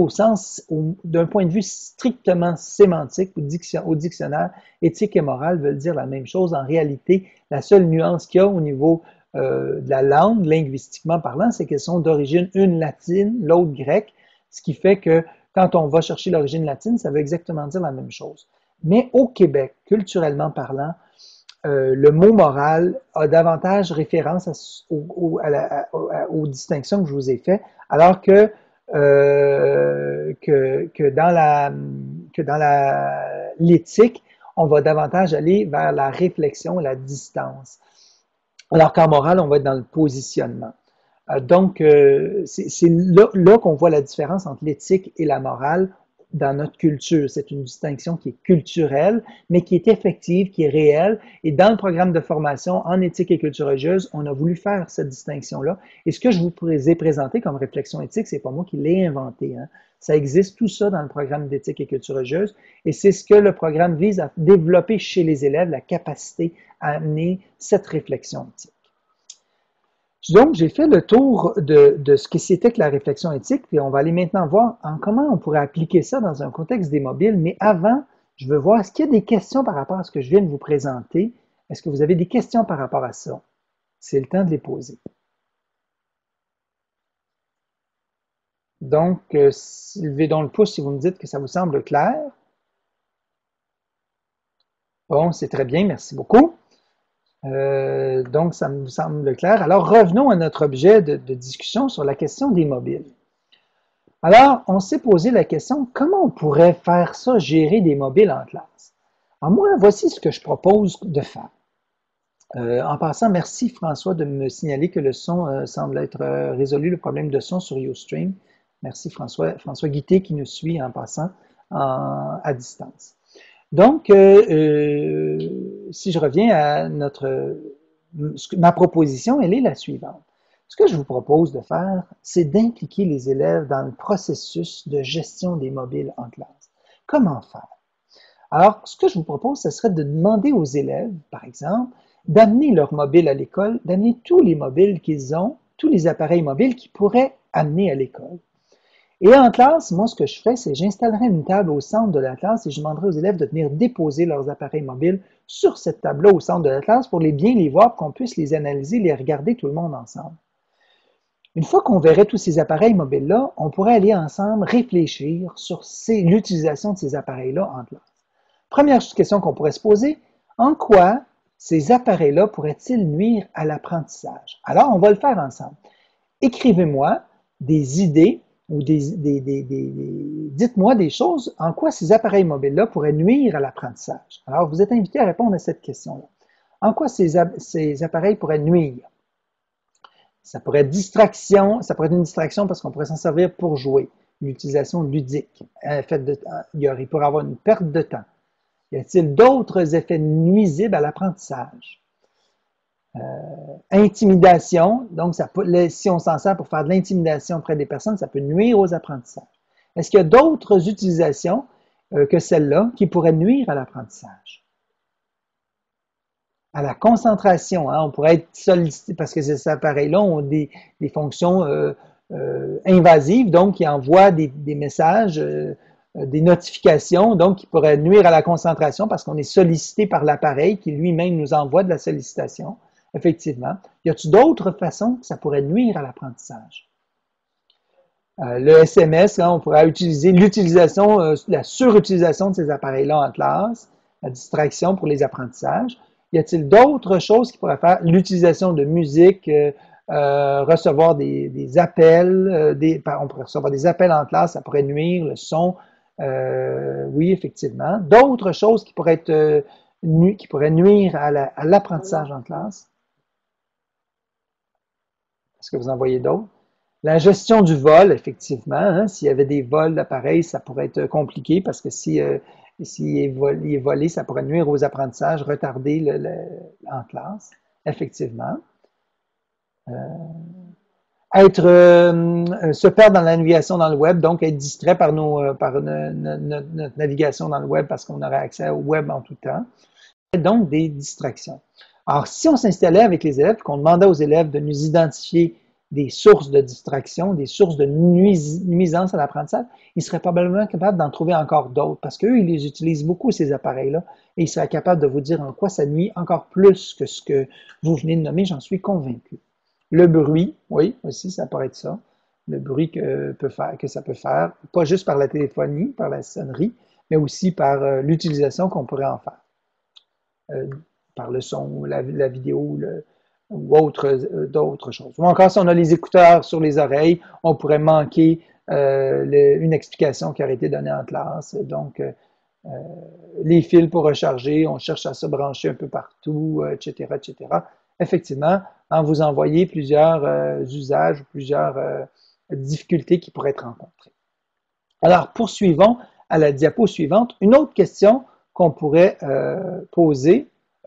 d'un point de vue strictement sémantique au dictionnaire, éthique et morale veulent dire la même chose. En réalité, la seule nuance qu'il y a au niveau de la langue, linguistiquement parlant, c'est qu'elles sont d'origine une latine, l'autre grecque, ce qui fait que quand on va chercher l'origine latine, ça veut exactement dire la même chose. Mais au Québec, culturellement parlant, le mot moral a davantage référence aux distinctions que je vous ai faites, alors que dans l'éthique, on va davantage aller vers la réflexion, la distance. Alors qu'en morale, on va être dans le positionnement. Donc, c'est là qu'on voit la différence entre l'éthique et la morale dans notre culture. C'est une distinction qui est culturelle, mais qui est effective, qui est réelle. Et dans le programme de formation en éthique et culture religieuse, on a voulu faire cette distinction-là. Et ce que je vous ai présenté comme réflexion éthique, c'est pas moi qui l'ai inventé, hein. Ça existe tout ça dans le programme d'éthique et culture religieuse. Et c'est ce que le programme vise à développer chez les élèves, la capacité à amener cette réflexion éthique. Donc, j'ai fait le tour de ce que c'était que la réflexion éthique, puis on va aller maintenant voir comment on pourrait appliquer ça dans un contexte des mobiles. Mais avant, je veux voir, est-ce qu'il y a des questions par rapport à ce que je viens de vous présenter? Est-ce que vous avez des questions par rapport à ça? C'est le temps de les poser. Donc, levez donc le pouce si vous me dites que ça vous semble clair. Bon, c'est très bien, merci beaucoup. Donc, ça me semble clair. Alors, revenons à notre objet de discussion sur la question des mobiles. Alors, on s'est posé la question, comment on pourrait faire ça, gérer des mobiles en classe? Alors, moi, voici ce que je propose de faire. En passant, merci François de me signaler que le son semble être résolu, le problème de son sur Ustream. Merci François Guité qui nous suit en passant à distance. Donc, si je reviens à ma proposition, elle est la suivante. Ce que je vous propose de faire, c'est d'impliquer les élèves dans le processus de gestion des mobiles en classe. Comment faire? Alors, ce que je vous propose, ce serait de demander aux élèves, par exemple, d'amener leur mobile à l'école, d'amener tous les mobiles qu'ils ont, tous les appareils mobiles qu'ils pourraient amener à l'école. Et en classe, moi, ce que je ferais, c'est que j'installerais une table au centre de la classe et je demanderais aux élèves de venir déposer leurs appareils mobiles sur cette table-là au centre de la classe pour bien les voir, pour qu'on puisse les analyser, les regarder tout le monde ensemble. Une fois qu'on verrait tous ces appareils mobiles-là, on pourrait aller ensemble réfléchir sur l'utilisation de ces appareils-là en classe. Première question qu'on pourrait se poser, en quoi ces appareils-là pourraient-ils nuire à l'apprentissage? Alors, on va le faire ensemble. Écrivez-moi des idées ou dites-moi des choses en quoi ces appareils mobiles-là pourraient nuire à l'apprentissage. Alors, vous êtes invité à répondre à cette question-là. En quoi ces appareils pourraient nuire? Ça pourrait être distraction, ça pourrait être une distraction parce qu'on pourrait s'en servir pour jouer, une utilisation ludique. Il pourrait y avoir une perte de temps. Y a-t-il d'autres effets nuisibles à l'apprentissage? Intimidation, donc si on s'en sert pour faire de l'intimidation auprès des personnes, ça peut nuire aux apprentissages. Est-ce qu'il y a d'autres utilisations que celle-là qui pourraient nuire à l'apprentissage? À la concentration, hein, on pourrait être sollicité parce que ces appareils-là ont des fonctions invasives, donc qui envoient des messages, des notifications, donc qui pourraient nuire à la concentration parce qu'on est sollicité par l'appareil qui lui-même nous envoie de la sollicitation. Effectivement. Y a-t-il d'autres façons que ça pourrait nuire à l'apprentissage? Le SMS, hein, on pourrait utiliser la surutilisation de ces appareils-là en classe, la distraction pour les apprentissages. Y a-t-il d'autres choses qui pourraient faire? L'utilisation de musique, recevoir des appels, on pourrait recevoir des appels en classe, ça pourrait nuire, le son. Oui, effectivement. D'autres choses qui pourraient nuire à l'apprentissage en classe. Est-ce que vous en voyez d'autres? La gestion du vol, effectivement. Hein, s'il y avait des vols d'appareils, ça pourrait être compliqué parce que s'il est volé, ça pourrait nuire aux apprentissages, retarder en classe. Effectivement. Se perdre dans la navigation dans le web, donc être distrait par notre navigation dans le web parce qu'on aurait accès au web en tout temps. Donc, des distractions. Alors, si on s'installait avec les élèves, qu'on demandait aux élèves de nous identifier des sources de distraction, des sources de nuisance à l'apprentissage, ils seraient probablement capables d'en trouver encore d'autres parce qu'eux, ils les utilisent beaucoup, ces appareils-là, et ils seraient capables de vous dire en quoi ça nuit encore plus que ce que vous venez de nommer, j'en suis convaincu. Le bruit, oui, aussi, ça pourrait être ça. Le bruit que ça peut faire, pas juste par la téléphonie, par la sonnerie, mais aussi par l'utilisation qu'on pourrait en faire. par le son, la vidéo ou d'autres choses. Ou encore, si on a les écouteurs sur les oreilles, on pourrait manquer une explication qui aurait été donnée en classe. Donc, les fils pour recharger, on cherche à se brancher un peu partout, etc., etc. Effectivement, hein, vous envoyez plusieurs usages, plusieurs difficultés qui pourraient être rencontrées. Alors, poursuivons à la diapo suivante. Une autre question qu'on pourrait poser,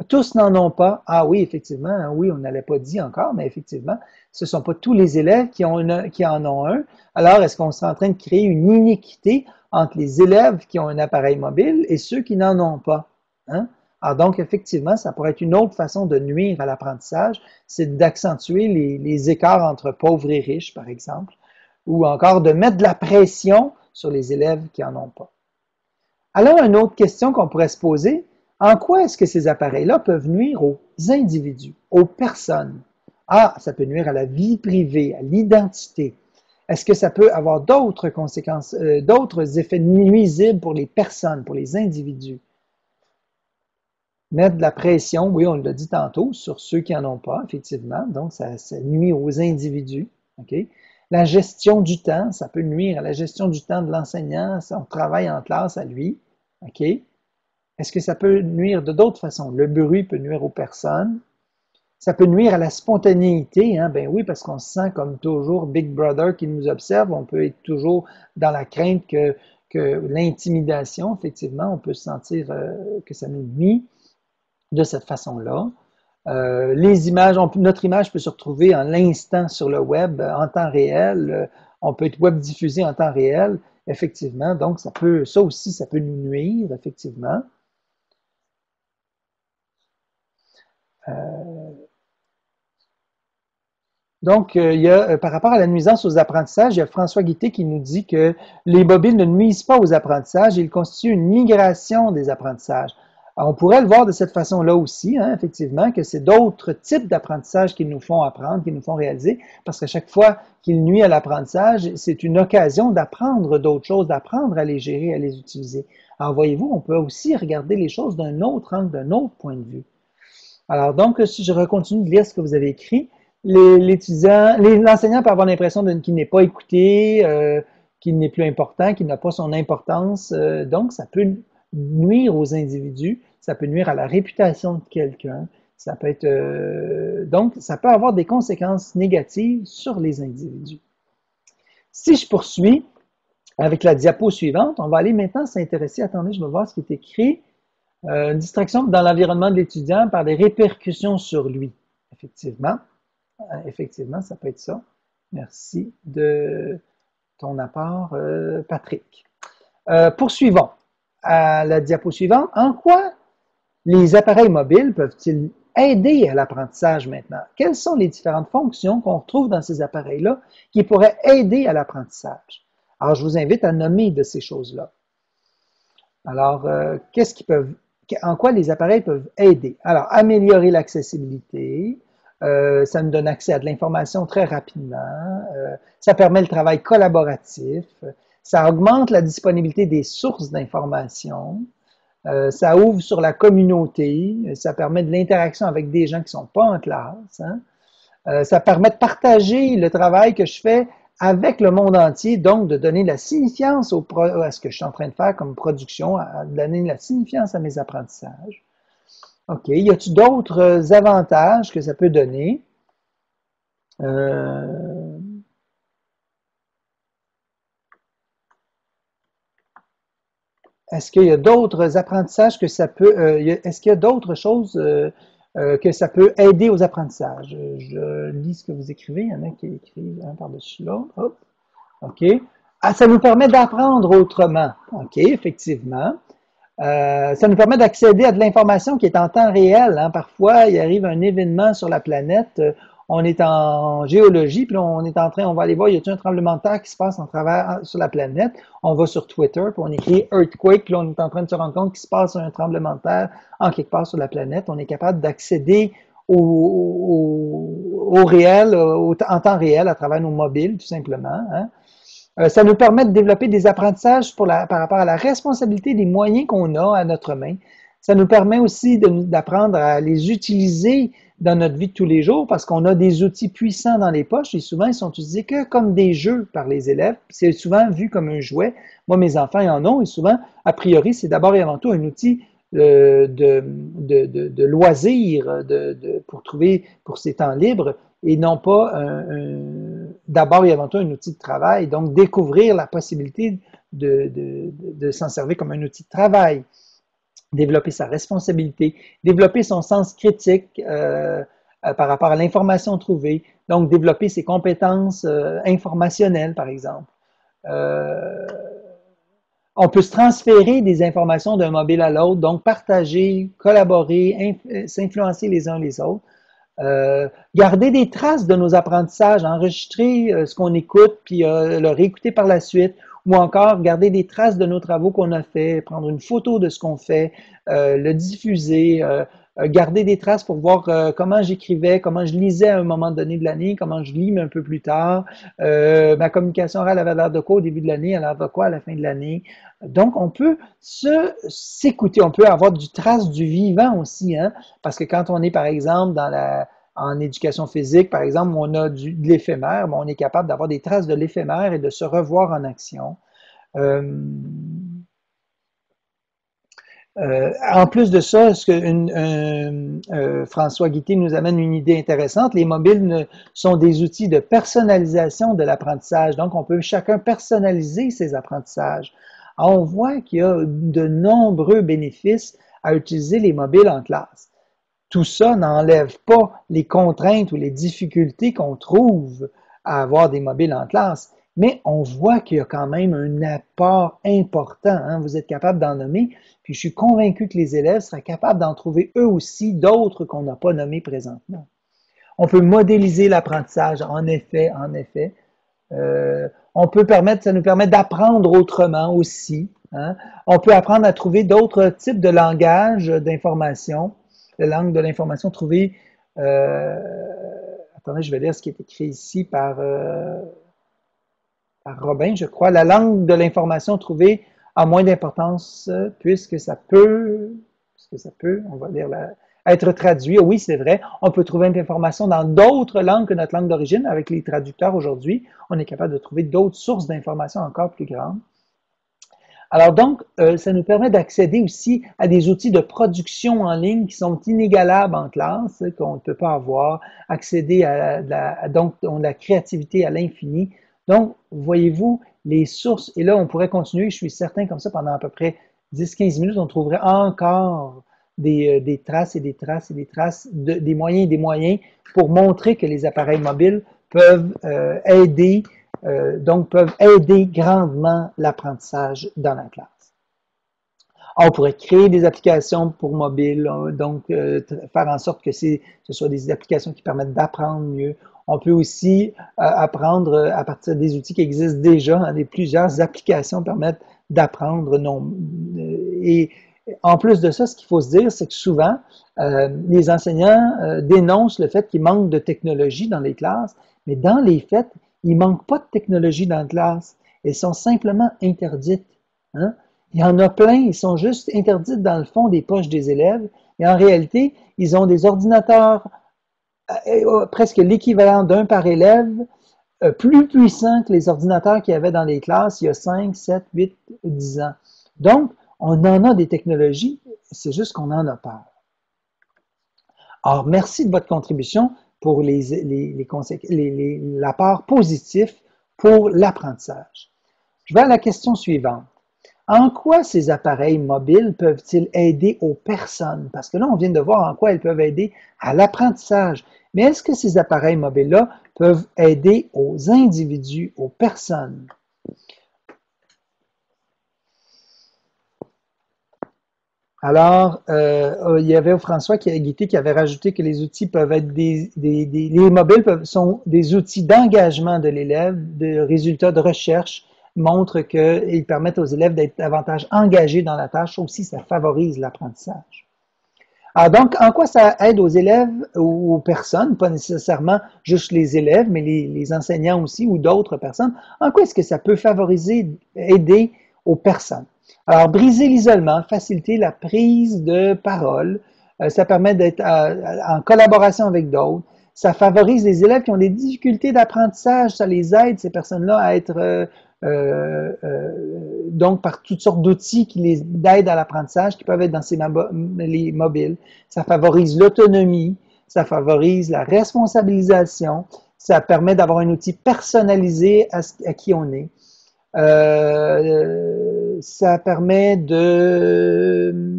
tous n'en ont pas. Ah oui, effectivement, hein, oui, on n'allait pas dit encore, mais effectivement, ce ne sont pas tous les élèves qui en ont un. Alors, est-ce qu'on est en train de créer une iniquité entre les élèves qui ont un appareil mobile et ceux qui n'en ont pas? Hein? Alors donc, effectivement, ça pourrait être une autre façon de nuire à l'apprentissage, c'est d'accentuer les écarts entre pauvres et riches, par exemple, ou encore de mettre de la pression sur les élèves qui n'en ont pas. Alors, une autre question qu'on pourrait se poser, en quoi est-ce que ces appareils-là peuvent nuire aux individus, aux personnes? Ah, ça peut nuire à la vie privée, à l'identité. Est-ce que ça peut avoir d'autres conséquences, d'autres effets nuisibles pour les personnes, pour les individus? Mettre de la pression, oui, on l'a dit tantôt, sur ceux qui n'en ont pas, effectivement. Donc, ça nuit aux individus. Okay? La gestion du temps, ça peut nuire à la gestion du temps de l'enseignant, son travail en classe à lui. Okay? Est-ce que ça peut nuire de d'autres façons? Le bruit peut nuire aux personnes. Ça peut nuire à la spontanéité, hein? Ben oui, parce qu'on se sent comme toujours Big Brother qui nous observe. On peut être toujours dans la crainte que l'intimidation, effectivement, on peut sentir que ça nous nuit de cette façon-là. Les images, notre image peut se retrouver en l'instant sur le web, en temps réel. On peut être web diffusé en temps réel, effectivement. Donc, ça aussi, ça peut nous nuire, effectivement. Donc, il y a, par rapport à la nuisance aux apprentissages, il y a François Guité qui nous dit que les mobiles ne nuisent pas aux apprentissages, ils constituent une migration des apprentissages. Alors, on pourrait le voir de cette façon-là aussi, hein, effectivement, que c'est d'autres types d'apprentissages qui nous font apprendre, qui nous font réaliser, parce qu'à chaque fois qu'ils nuisent à l'apprentissage, c'est une occasion d'apprendre d'autres choses, d'apprendre à les gérer, à les utiliser. Alors, voyez-vous, on peut aussi regarder les choses d'un autre angle, d'un autre point de vue. Alors, donc, si je continue de lire ce que vous avez écrit, l'enseignant peut avoir l'impression qu'il n'est pas écouté, qu'il n'est plus important, qu'il n'a pas son importance, donc ça peut nuire aux individus, ça peut nuire à la réputation de quelqu'un, ça peut être donc ça peut avoir des conséquences négatives sur les individus. Si je poursuis avec la diapo suivante, on va aller maintenant s'intéresser, attendez, je vais voir ce qui est écrit, une distraction dans l'environnement de l'étudiant par des répercussions sur lui. Effectivement, effectivement, ça peut être ça. Merci de ton apport, Patrick. Poursuivons. À la diapo suivante, en quoi les appareils mobiles peuvent-ils aider à l'apprentissage maintenant? Quelles sont les différentes fonctions qu'on retrouve dans ces appareils-là qui pourraient aider à l'apprentissage? Alors, je vous invite à nommer de ces choses-là. Alors, en quoi les appareils peuvent aider? Alors, améliorer l'accessibilité, ça nous donne accès à de l'information très rapidement, ça permet le travail collaboratif, ça augmente la disponibilité des sources d'informations, ça ouvre sur la communauté, ça permet de l'interaction avec des gens qui ne sont pas en classe, hein? Ça permet de partager le travail que je fais avec le monde entier, donc de donner de la signification à ce que je suis en train de faire comme production, de donner de la signification à mes apprentissages. OK, y a-t-il d'autres avantages que ça peut donner? Est-ce qu'il y a d'autres apprentissages que ça peut... est-ce qu'il y a d'autres choses que ça peut aider aux apprentissages? Je lis ce que vous écrivez. Il y en a qui écrivent un par-dessus l'autre. OK. Ah, ça nous permet d'apprendre autrement. OK, effectivement. Ça nous permet d'accéder à de l'information qui est en temps réel. Hein. Parfois, il arrive un événement sur la planète. On est en géologie, puis on est en train, on va aller voir, y a-t-il un tremblement de terre qui se passe sur la planète? On va sur Twitter, puis on écrit Earthquake, puis là, on est en train de se rendre compte qu'il se passe un tremblement de terre en quelque part sur la planète. On est capable d'accéder au réel, en temps réel, à travers nos mobiles, tout simplement. Hein. Ça nous permet de développer des apprentissages par rapport à la responsabilité des moyens qu'on a à notre main. Ça nous permet aussi d'apprendre à les utiliser dans notre vie de tous les jours parce qu'on a des outils puissants dans les poches et souvent, ils sont utilisés que comme des jeux par les élèves. C'est souvent vu comme un jouet. Moi, mes enfants, ils en ont et souvent, a priori, c'est d'abord et avant tout un outil de loisirs pour ses temps libres et non pas d'abord et avant tout un outil de travail. Donc, découvrir la possibilité de s'en servir comme un outil de travail, développer sa responsabilité, développer son sens critique par rapport à l'information trouvée, donc développer ses compétences informationnelles, par exemple. On peut se transférer des informations d'un mobile à l'autre, donc partager, collaborer, s'influencer les uns les autres. Garder des traces de nos apprentissages, enregistrer ce qu'on écoute, puis le réécouter par la suite, ou encore garder des traces de nos travaux qu'on a fait, prendre une photo de ce qu'on fait, le diffuser, garder des traces pour voir comment j'écrivais, comment je lisais à un moment donné de l'année, comment je lis mais un peu plus tard, ma communication orale avait l'air de quoi au début de l'année, elle a l'air de quoi à la fin de l'année. Donc, on peut s'écouter, on peut avoir du trace du vivant aussi, hein, parce que quand on est, par exemple, en éducation physique, par exemple, on a de l'éphémère, mais on est capable d'avoir des traces de l'éphémère et de se revoir en action. En plus de ça, François Guité nous amène une idée intéressante. Les mobiles sont des outils de personnalisation de l'apprentissage. Donc, on peut chacun personnaliser ses apprentissages. On voit qu'il y a de nombreux bénéfices à utiliser les mobiles en classe. Tout ça n'enlève pas les contraintes ou les difficultés qu'on trouve à avoir des mobiles en classe, mais on voit qu'il y a quand même un apport important, hein? Vous êtes capable d'en nommer, puis je suis convaincu que les élèves seraient capables d'en trouver eux aussi d'autres qu'on n'a pas nommés présentement. On peut modéliser l'apprentissage, en effet. Ça nous permet d'apprendre autrement aussi, hein? On peut apprendre à trouver d'autres types de langages d'information. La langue de l'information trouvée, attendez, je vais lire ce qui est écrit ici par Robin, je crois. La langue de l'information trouvée a moins d'importance puisque ça peut, on va lire, être traduit. Oui, c'est vrai, on peut trouver une information dans d'autres langues que notre langue d'origine. Avec les traducteurs aujourd'hui, on est capable de trouver d'autres sources d'informations encore plus grandes. Alors donc, ça nous permet d'accéder aussi à des outils de production en ligne qui sont inégalables en classe, qu'on ne peut pas avoir, accéder à la créativité à l'infini. Donc, voyez-vous, les sources, et là on pourrait continuer, je suis certain, comme ça pendant à peu près 10-15 minutes, on trouverait encore des traces, des moyens pour montrer que les appareils mobiles peuvent aider grandement l'apprentissage dans la classe. On pourrait créer des applications pour mobile, donc faire en sorte que ce soit des applications qui permettent d'apprendre mieux. On peut aussi apprendre à partir des outils qui existent déjà, hein, plusieurs applications permettent d'apprendre. Et en plus de ça, ce qu'il faut se dire, c'est que souvent, les enseignants dénoncent le fait qu'il manque de technologie dans les classes, mais dans les faits, il ne manque pas de technologie dans la classe. Elles sont simplement interdites. Hein? Il y en a plein, ils sont juste interdites dans le fond des poches des élèves. Et en réalité, ils ont des ordinateurs presque l'équivalent d'un par élève, plus puissants que les ordinateurs qu'il y avait dans les classes il y a 5, 7, 8, 10 ans. Donc, on en a des technologies, c'est juste qu'on en a peur. Alors, merci de votre contribution pour l'apport positif pour l'apprentissage. Je vais à la question suivante. En quoi ces appareils mobiles peuvent-ils aider aux personnes? Parce que là, on vient de voir en quoi ils peuvent aider à l'apprentissage. Mais est-ce que ces appareils mobiles-là peuvent aider aux individus, aux personnes? Alors, il y avait François Guité qui avait rajouté que les outils peuvent être les mobiles sont des outils d'engagement de l'élève, de résultats de recherche montrent qu'ils permettent aux élèves d'être davantage engagés dans la tâche. Aussi, ça favorise l'apprentissage. Alors donc, en quoi ça aide aux élèves ou aux personnes, pas nécessairement juste les élèves, mais les enseignants aussi ou d'autres personnes, en quoi est-ce que ça peut aider aux personnes? Alors, briser l'isolement, faciliter la prise de parole, ça permet d'être en collaboration avec d'autres. Ça favorise les élèves qui ont des difficultés d'apprentissage, ça les aide, ces personnes-là, à être, donc par toutes sortes d'outils qui les aident à l'apprentissage, qui peuvent être dans les mobiles. Ça favorise l'autonomie, ça favorise la responsabilisation, ça permet d'avoir un outil personnalisé à qui on est. Ça permet de...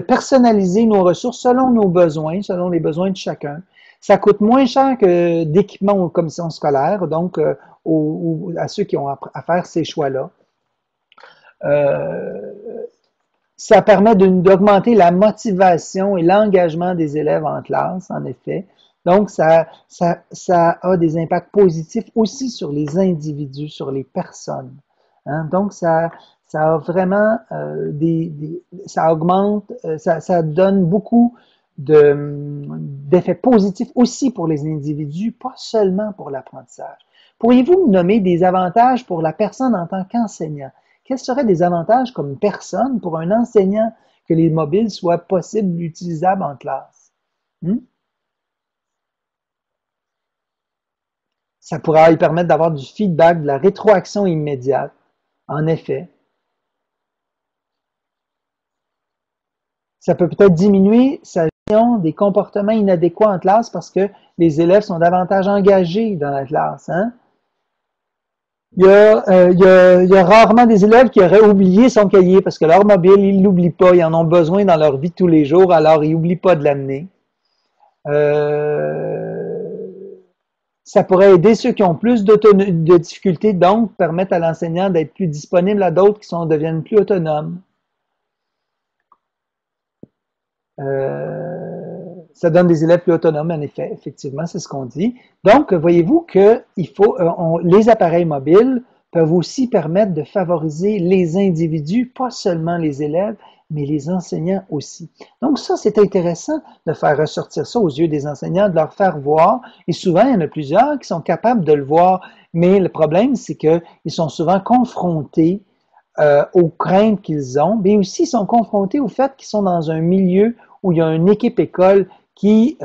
personnaliser nos ressources selon nos besoins, selon les besoins de chacun. Ça coûte moins cher que d'équipement aux commissions scolaires, donc à ceux qui ont à faire ces choix-là. Ça permet d'augmenter la motivation et l'engagement des élèves en classe, en effet. Donc, ça a des impacts positifs aussi sur les individus, sur les personnes. Hein? Donc, ça a vraiment ça augmente, ça donne beaucoup d'effets positifs aussi pour les individus, pas seulement pour l'apprentissage. Pourriez-vous me nommer des avantages pour la personne en tant qu'enseignant? Quels seraient des avantages comme personne pour un enseignant que les mobiles soient possibles, utilisables en classe? Ça pourra lui permettre d'avoir du feedback, de la rétroaction immédiate, en effet. Ça peut peut-être diminuer sa gestion des comportements inadéquats en classe parce que les élèves sont davantage engagés dans la classe. Hein? Il y a rarement des élèves qui auraient oublié son cahier parce que leur mobile, ils ne l'oublient pas, ils en ont besoin dans leur vie de tous les jours, alors ils n'oublient pas de l'amener. Ça pourrait aider ceux qui ont plus de difficultés, donc permettre à l'enseignant d'être plus disponible à d'autres qui deviennent plus autonomes. Ça donne des élèves plus autonomes, en effet, effectivement, c'est ce qu'on dit. Donc, voyez-vous que les appareils mobiles peuvent aussi permettre de favoriser les individus, pas seulement les élèves, mais les enseignants aussi. Donc ça, c'est intéressant de faire ressortir ça aux yeux des enseignants, de leur faire voir. Et souvent, il y en a plusieurs qui sont capables de le voir, mais le problème, c'est qu'ils sont souvent confrontés aux craintes qu'ils ont, mais aussi ils sont confrontés au fait qu'ils sont dans un milieu où il y a une équipe école qui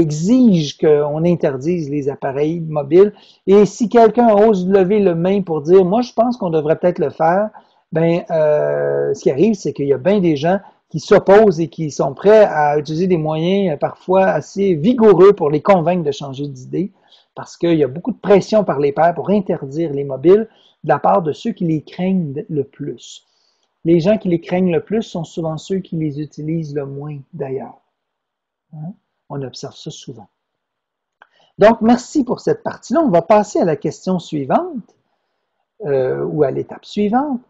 exige qu'on interdise les appareils mobiles. Et si quelqu'un ose lever la main pour dire « moi, je pense qu'on devrait peut-être le faire », ben, ce qui arrive, c'est qu'il y a bien des gens qui s'opposent et qui sont prêts à utiliser des moyens parfois assez vigoureux pour les convaincre de changer d'idée, parce qu'il y a beaucoup de pression par les pairs pour interdire les mobiles, de la part de ceux qui les craignent le plus. Les gens qui les craignent le plus sont souvent ceux qui les utilisent le moins, d'ailleurs. Hein? On observe ça souvent. Donc, merci pour cette partie-là. On va passer à la question suivante, ou à l'étape suivante.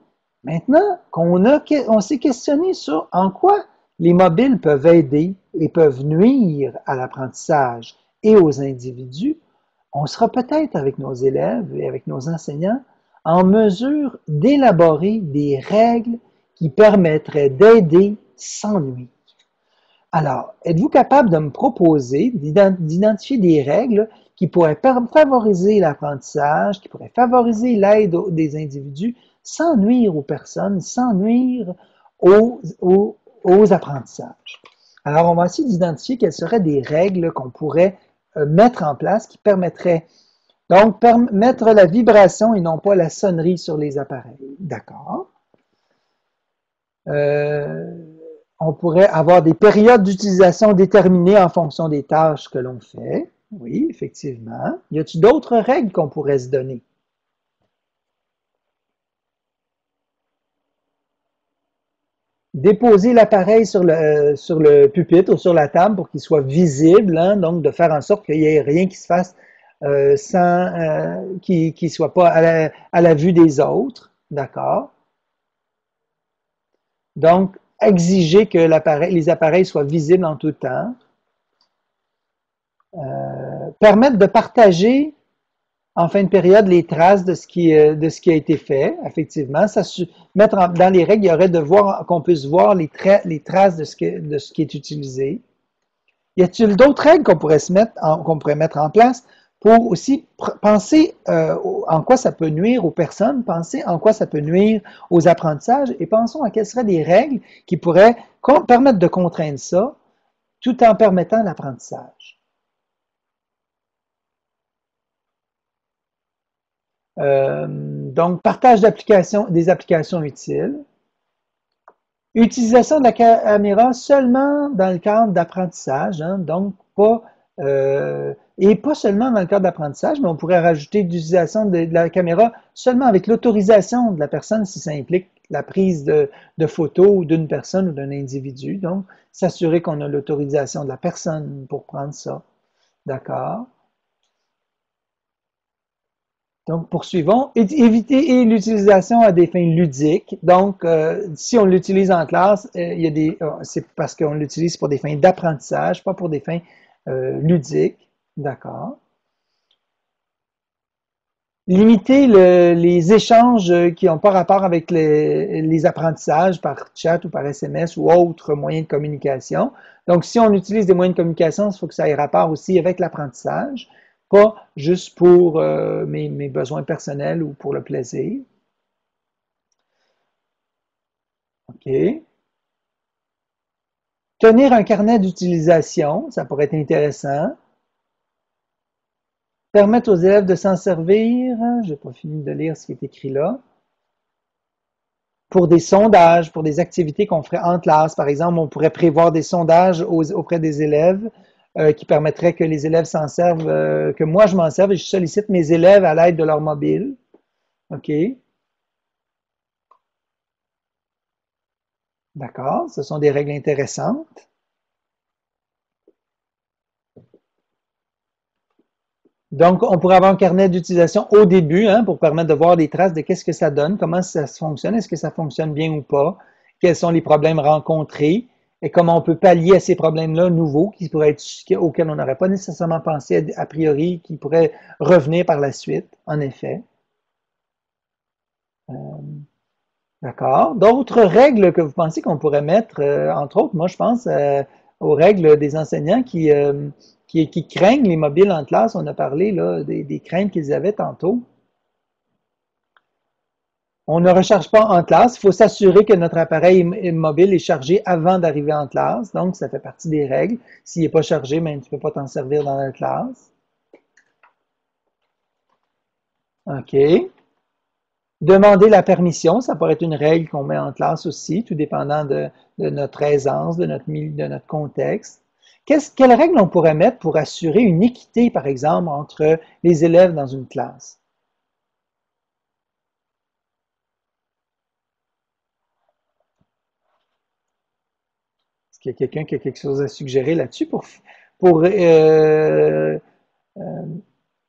Maintenant qu'on s'est questionné sur en quoi les mobiles peuvent aider et peuvent nuire à l'apprentissage et aux individus, on sera peut-être avec nos élèves et avec nos enseignants en mesure d'élaborer des règles qui permettraient d'aider sans nuire. Alors, êtes-vous capable de me proposer d'identifier des règles qui pourraient favoriser l'apprentissage, qui pourraient favoriser l'aide des individus sans nuire aux personnes, sans nuire aux apprentissages? Alors, on va essayer d'identifier quelles seraient des règles qu'on pourrait mettre en place qui permettraient donc, mettre la vibration et non pas la sonnerie sur les appareils. D'accord. On pourrait avoir des périodes d'utilisation déterminées en fonction des tâches que l'on fait. Oui, effectivement. Y a-t-il d'autres règles qu'on pourrait se donner? Déposer l'appareil sur le pupitre ou sur la table pour qu'il soit visible, hein, donc de faire en sorte qu'il n'y ait rien qui se fasse qui ne soit pas à la vue des autres, d'accord? Donc, exiger que les appareils soient visibles en tout temps. Permettre de partager, en fin de période, les traces de ce qui a été fait, effectivement. Dans les règles, il y aurait qu'on puisse voir les traces de ce qui est utilisé. Y a-t-il d'autres règles qu'on pourrait mettre en place pour aussi penser en quoi ça peut nuire aux personnes, penser en quoi ça peut nuire aux apprentissages, et pensons à quelles seraient des règles qui pourraient permettre de contraindre ça, tout en permettant l'apprentissage. Donc, partage des applications utiles. Utilisation de la caméra seulement dans le cadre d'apprentissage, hein, donc pas... et pas seulement dans le cadre d'apprentissage, mais on pourrait rajouter l'utilisation de la caméra seulement avec l'autorisation de la personne si ça implique la prise de photos d'une personne ou d'un individu. Donc, s'assurer qu'on a l'autorisation de la personne pour prendre ça. D'accord. Donc, poursuivons. Éviter l'utilisation à des fins ludiques. Donc, si on l'utilise en classe, c'est parce qu'on l'utilise pour des fins d'apprentissage, pas pour des fins ludiques. D'accord. Limiter les échanges qui n'ont pas rapport avec les apprentissages par chat ou par SMS ou autres moyens de communication. Donc, si on utilise des moyens de communication, il faut que ça ait rapport aussi avec l'apprentissage, pas juste pour mes besoins personnels ou pour le plaisir. OK. Tenir un carnet d'utilisation, ça pourrait être intéressant. Permettre aux élèves de s'en servir, je n'ai pas fini de lire ce qui est écrit là, pour des sondages, pour des activités qu'on ferait en classe. Par exemple, on pourrait prévoir des sondages auprès des élèves qui permettraient que les élèves s'en servent, que moi je m'en serve et je sollicite mes élèves à l'aide de leur mobile. OK. D'accord, ce sont des règles intéressantes. Donc, on pourrait avoir un carnet d'utilisation au début, hein, pour permettre de voir des traces de qu'est-ce que ça donne, comment ça fonctionne, est-ce que ça fonctionne bien ou pas, quels sont les problèmes rencontrés et comment on peut pallier à ces problèmes-là nouveaux qui pourraient être, auxquels on n'aurait pas nécessairement pensé a priori, qui pourraient revenir par la suite, en effet. D'accord. D'autres règles que vous pensez qu'on pourrait mettre, entre autres, moi je pense aux règles des enseignants qui craignent les mobiles en classe. On a parlé là, des craintes qu'ils avaient tantôt. On ne recharge pas en classe. Il faut s'assurer que notre appareil mobile est chargé avant d'arriver en classe. Donc, ça fait partie des règles. S'il n'est pas chargé, même, tu ne peux pas t'en servir dans la classe. OK. Demander la permission, ça pourrait être une règle qu'on met en classe aussi, tout dépendant de notre aisance, de notre milieu, de notre contexte. Quelles règles on pourrait mettre pour assurer une équité, par exemple, entre les élèves dans une classe? Est-ce qu'il y a quelqu'un qui a quelque chose à suggérer là-dessus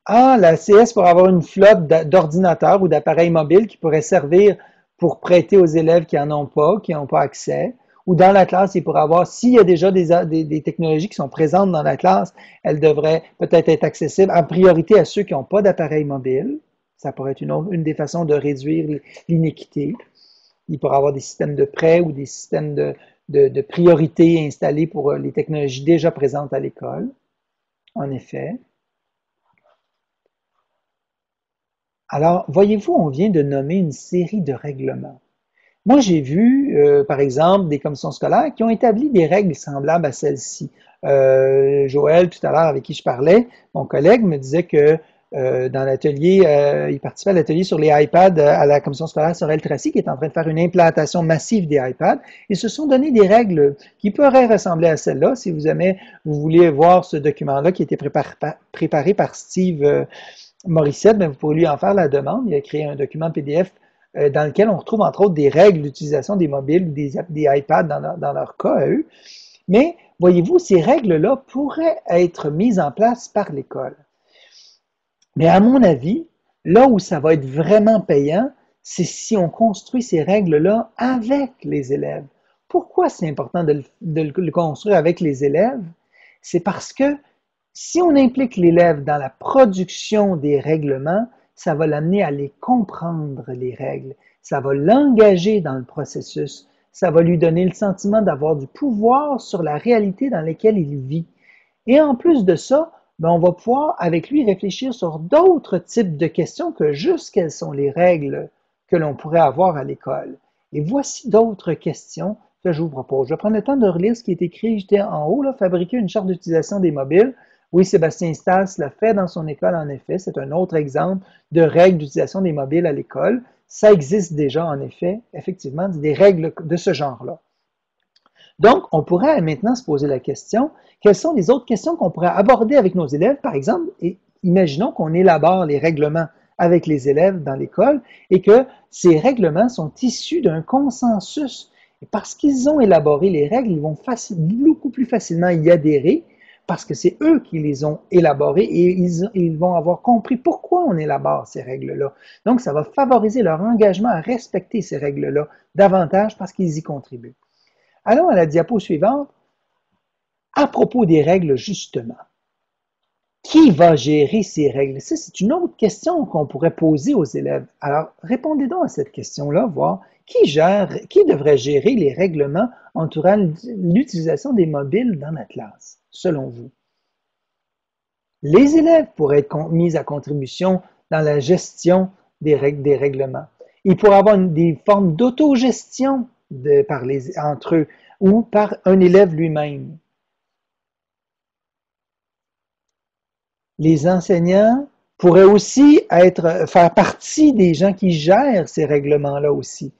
Ah, la CS pourrait avoir une flotte d'ordinateurs ou d'appareils mobiles qui pourraient servir pour prêter aux élèves qui n'en ont pas, qui n'ont pas accès. Ou dans la classe, il pourrait avoir, s'il y a déjà des technologies qui sont présentes dans la classe, elles devraient peut-être être accessibles en priorité à ceux qui n'ont pas d'appareil mobile. Ça pourrait être une des façons de réduire l'iniquité. Il pourrait avoir des systèmes de prêt ou des systèmes de priorité installés pour les technologies déjà présentes à l'école. En effet. Alors, voyez-vous, on vient de nommer une série de règlements. Moi, j'ai vu, par exemple, des commissions scolaires qui ont établi des règles semblables à celles-ci. Joël, tout à l'heure, avec qui je parlais, mon collègue me disait que dans l'atelier, il participait à l'atelier sur les iPads à la commission scolaire Sorel-Tracy, qui est en train de faire une implantation massive des iPads. Ils se sont donné des règles qui pourraient ressembler à celles-là. Si vous aimez, vous voulez voir ce document-là qui a été préparé par Steve Morissette, mais vous pouvez lui en faire la demande. Il a créé un document PDF dans lequel on retrouve entre autres des règles d'utilisation des mobiles ou des iPads dans leur cas à eux. Mais voyez-vous, ces règles-là pourraient être mises en place par l'école. Mais à mon avis, là où ça va être vraiment payant, c'est si on construit ces règles-là avec les élèves. Pourquoi c'est important de le construire avec les élèves? C'est parce que si on implique l'élève dans la production des règlements, ça va l'amener à les comprendre, les règles. Ça va l'engager dans le processus. Ça va lui donner le sentiment d'avoir du pouvoir sur la réalité dans laquelle il vit. Et en plus de ça, ben on va pouvoir, avec lui, réfléchir sur d'autres types de questions que juste quelles sont les règles que l'on pourrait avoir à l'école. Et voici d'autres questions que je vous propose. Je vais prendre le temps de relire ce qui est écrit, j'étais en haut, là, fabriquer une charte d'utilisation des mobiles. Oui, Sébastien Stas l'a fait dans son école, en effet. C'est un autre exemple de règles d'utilisation des mobiles à l'école. Ça existe déjà, en effet, effectivement, des règles de ce genre-là. Donc, on pourrait maintenant se poser la question, quelles sont les autres questions qu'on pourrait aborder avec nos élèves, par exemple, et imaginons qu'on élabore les règlements avec les élèves dans l'école et que ces règlements sont issus d'un consensus. Et parce qu'ils ont élaboré les règles, ils vont beaucoup plus facilement y adhérer parce que c'est eux qui les ont élaborées et ils vont avoir compris pourquoi on élabore ces règles-là. Donc, ça va favoriser leur engagement à respecter ces règles-là davantage parce qu'ils y contribuent. Allons à la diapo suivante. À propos des règles, justement, qui va gérer ces règles? Ça, c'est une autre question qu'on pourrait poser aux élèves. Alors, répondez donc à cette question-là, voir qui devrait gérer les règlements entourant l'utilisation des mobiles dans la classe, selon vous? Les élèves pourraient être mis à contribution dans la gestion des règlements. Ils pourraient avoir des formes d'autogestion entre eux ou par un élève lui-même. Les enseignants pourraient aussi faire partie des gens qui gèrent ces règlements-là aussi.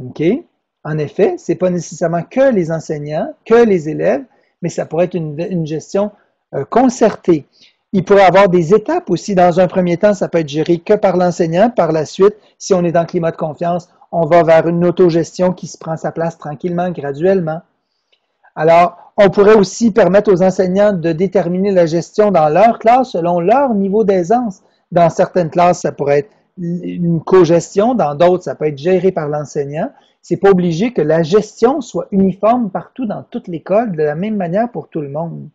Okay? En effet, ce n'est pas nécessairement que les enseignants, que les élèves, mais ça pourrait être une gestion concertée. Il pourrait y avoir des étapes aussi. Dans un premier temps, ça peut être géré que par l'enseignant. Par la suite, si on est dans le climat de confiance, on va vers une autogestion qui se prend sa place tranquillement, graduellement. Alors, on pourrait aussi permettre aux enseignants de déterminer la gestion dans leur classe selon leur niveau d'aisance. Dans certaines classes, ça pourrait être une co-gestion, dans d'autres, ça peut être géré par l'enseignant. C'est pas obligé que la gestion soit uniforme partout dans toute l'école, de la même manière pour tout le monde.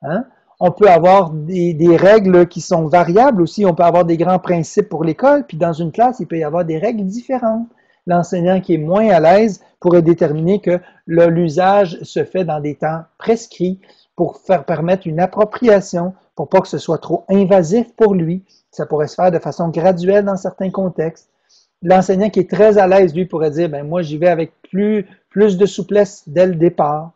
Hein? On peut avoir des règles qui sont variables aussi, on peut avoir des grands principes pour l'école, puis dans une classe, il peut y avoir des règles différentes. L'enseignant qui est moins à l'aise pourrait déterminer que l'usage se fait dans des temps prescrits pour permettre une appropriation, pour pas que ce soit trop invasif pour lui. Ça pourrait se faire de façon graduelle dans certains contextes. L'enseignant qui est très à l'aise, lui, pourrait dire « ben moi, j'y vais avec plus de souplesse dès le départ ».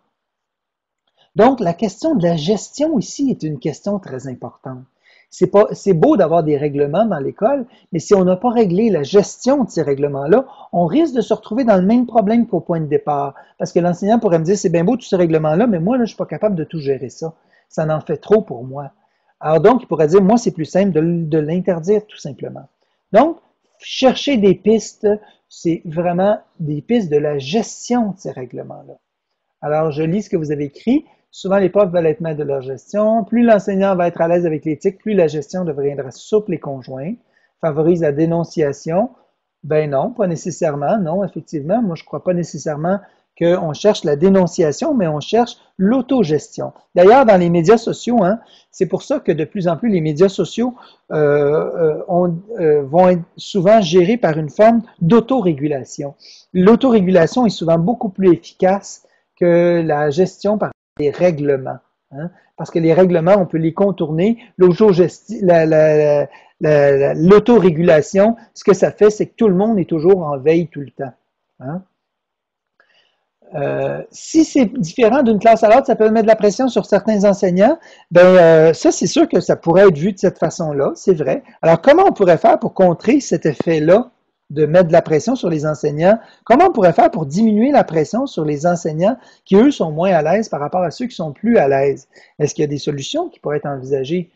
Donc, la question de la gestion ici est une question très importante. C'est beau d'avoir des règlements dans l'école, mais si on n'a pas réglé la gestion de ces règlements-là, on risque de se retrouver dans le même problème qu'au point de départ. Parce que l'enseignant pourrait me dire, c'est bien beau tous ces règlements-là, mais moi, là, je ne suis pas capable de tout gérer ça. Ça en fait trop pour moi. Alors donc, il pourrait dire, moi, c'est plus simple de l'interdire tout simplement. Donc, chercher des pistes, c'est vraiment des pistes de la gestion de ces règlements-là. Alors, je lis ce que vous avez écrit. Souvent, les profs veulent être maîtres de leur gestion. Plus l'enseignant va être à l'aise avec l'éthique, plus la gestion deviendra souple et conjointe. Favorise la dénonciation. Ben non, pas nécessairement. Non, effectivement, moi, je ne crois pas nécessairement qu'on cherche la dénonciation, mais on cherche l'autogestion. D'ailleurs, dans les médias sociaux, hein, c'est pour ça que de plus en plus, les médias sociaux vont être souvent gérés par une forme d'autorégulation. L'autorégulation est souvent beaucoup plus efficace que la gestion par les règlements, hein? Parce que les règlements, on peut les contourner. L'autorégulation, ce que ça fait, c'est que tout le monde est toujours en veille tout le temps. Hein? Si c'est différent d'une classe à l'autre, ça peut mettre de la pression sur certains enseignants. Ça, c'est sûr que ça pourrait être vu de cette façon-là, c'est vrai. Alors, comment on pourrait faire pour contrer cet effet-là de mettre de la pression sur les enseignants? Comment on pourrait faire pour diminuer la pression sur les enseignants qui, eux, sont moins à l'aise par rapport à ceux qui sont plus à l'aise? Est-ce qu'il y a des solutions qui pourraient être envisagées?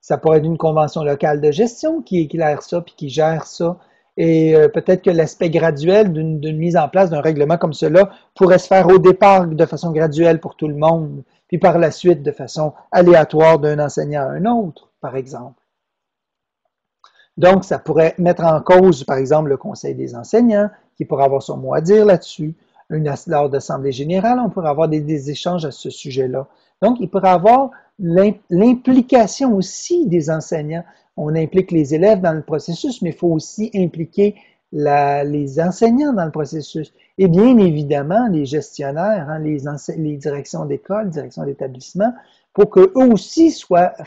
Ça pourrait être une convention locale de gestion qui éclaire ça puis qui gère ça. Et peut-être que l'aspect graduel d'une mise en place d'un règlement comme cela pourrait se faire au départ de façon graduelle pour tout le monde, puis par la suite de façon aléatoire d'un enseignant à un autre, par exemple. Donc, ça pourrait mettre en cause, par exemple, le Conseil des enseignants, qui pourrait avoir son mot à dire là-dessus. Lors d'assemblée générale, on pourrait avoir des échanges à ce sujet-là. Donc, il pourrait avoir l'implication aussi des enseignants. On implique les élèves dans le processus, mais il faut aussi impliquer les enseignants dans le processus et bien évidemment les gestionnaires, hein, les directions d'école, directions d'établissement, pour qu'eux aussi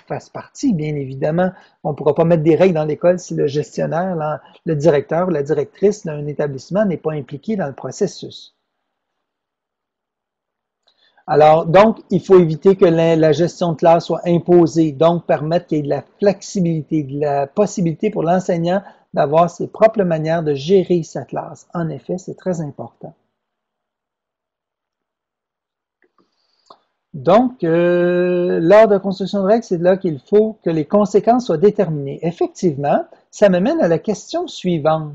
fassent partie, bien évidemment. On ne pourra pas mettre des règles dans l'école si le gestionnaire, le directeur ou la directrice d'un établissement n'est pas impliqué dans le processus. Alors, donc, il faut éviter que la gestion de classe soit imposée, donc permettre qu'il y ait de la flexibilité, de la possibilité pour l'enseignant d'avoir ses propres manières de gérer sa classe. En effet, c'est très important. Donc, lors de construction de règles, c'est là qu'il faut que les conséquences soient déterminées. Effectivement, ça m'amène à la question suivante,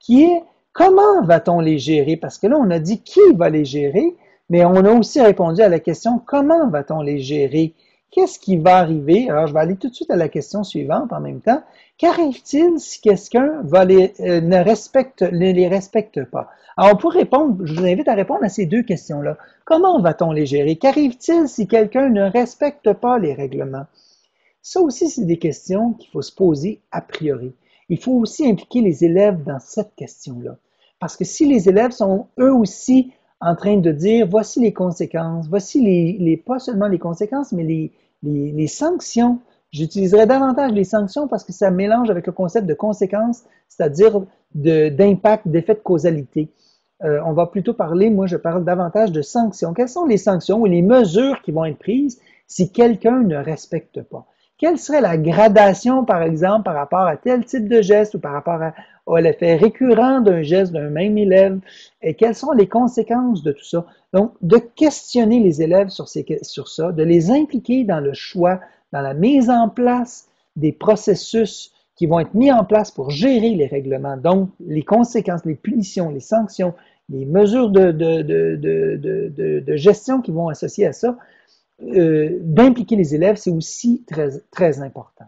qui est comment va-t-on les gérer? Parce que là, on a dit qui va les gérer, mais on a aussi répondu à la question comment va-t-on les gérer? Qu'est-ce qui va arriver? Alors, je vais aller tout de suite à la question suivante en même temps. Qu'arrive-t-il si quelqu'un ne les respecte pas? Alors, pour répondre, je vous invite à répondre à ces deux questions-là. Comment va-t-on les gérer? Qu'arrive-t-il si quelqu'un ne respecte pas les règlements? Ça aussi, c'est des questions qu'il faut se poser a priori. Il faut aussi impliquer les élèves dans cette question-là. Parce que si les élèves sont eux aussi en train de dire, voici les conséquences, voici pas seulement les conséquences, mais les sanctions. J'utiliserai davantage les sanctions parce que ça mélange avec le concept de conséquences, c'est-à-dire d'impact, d'effet de causalité. On va plutôt parler, moi je parle davantage de sanctions. Quelles sont les sanctions ou les mesures qui vont être prises si quelqu'un ne respecte pas? Quelle serait la gradation, par exemple, par rapport à tel type de geste ou par rapport à l'effet récurrent d'un geste d'un même élève? Et quelles sont les conséquences de tout ça? Donc, de questionner les élèves sur ça, de les impliquer dans le choix, dans la mise en place des processus qui vont être mis en place pour gérer les règlements. Donc, les conséquences, les punitions, les sanctions, les mesures de gestion qui vont associer à ça. D'impliquer les élèves, c'est aussi très, très important.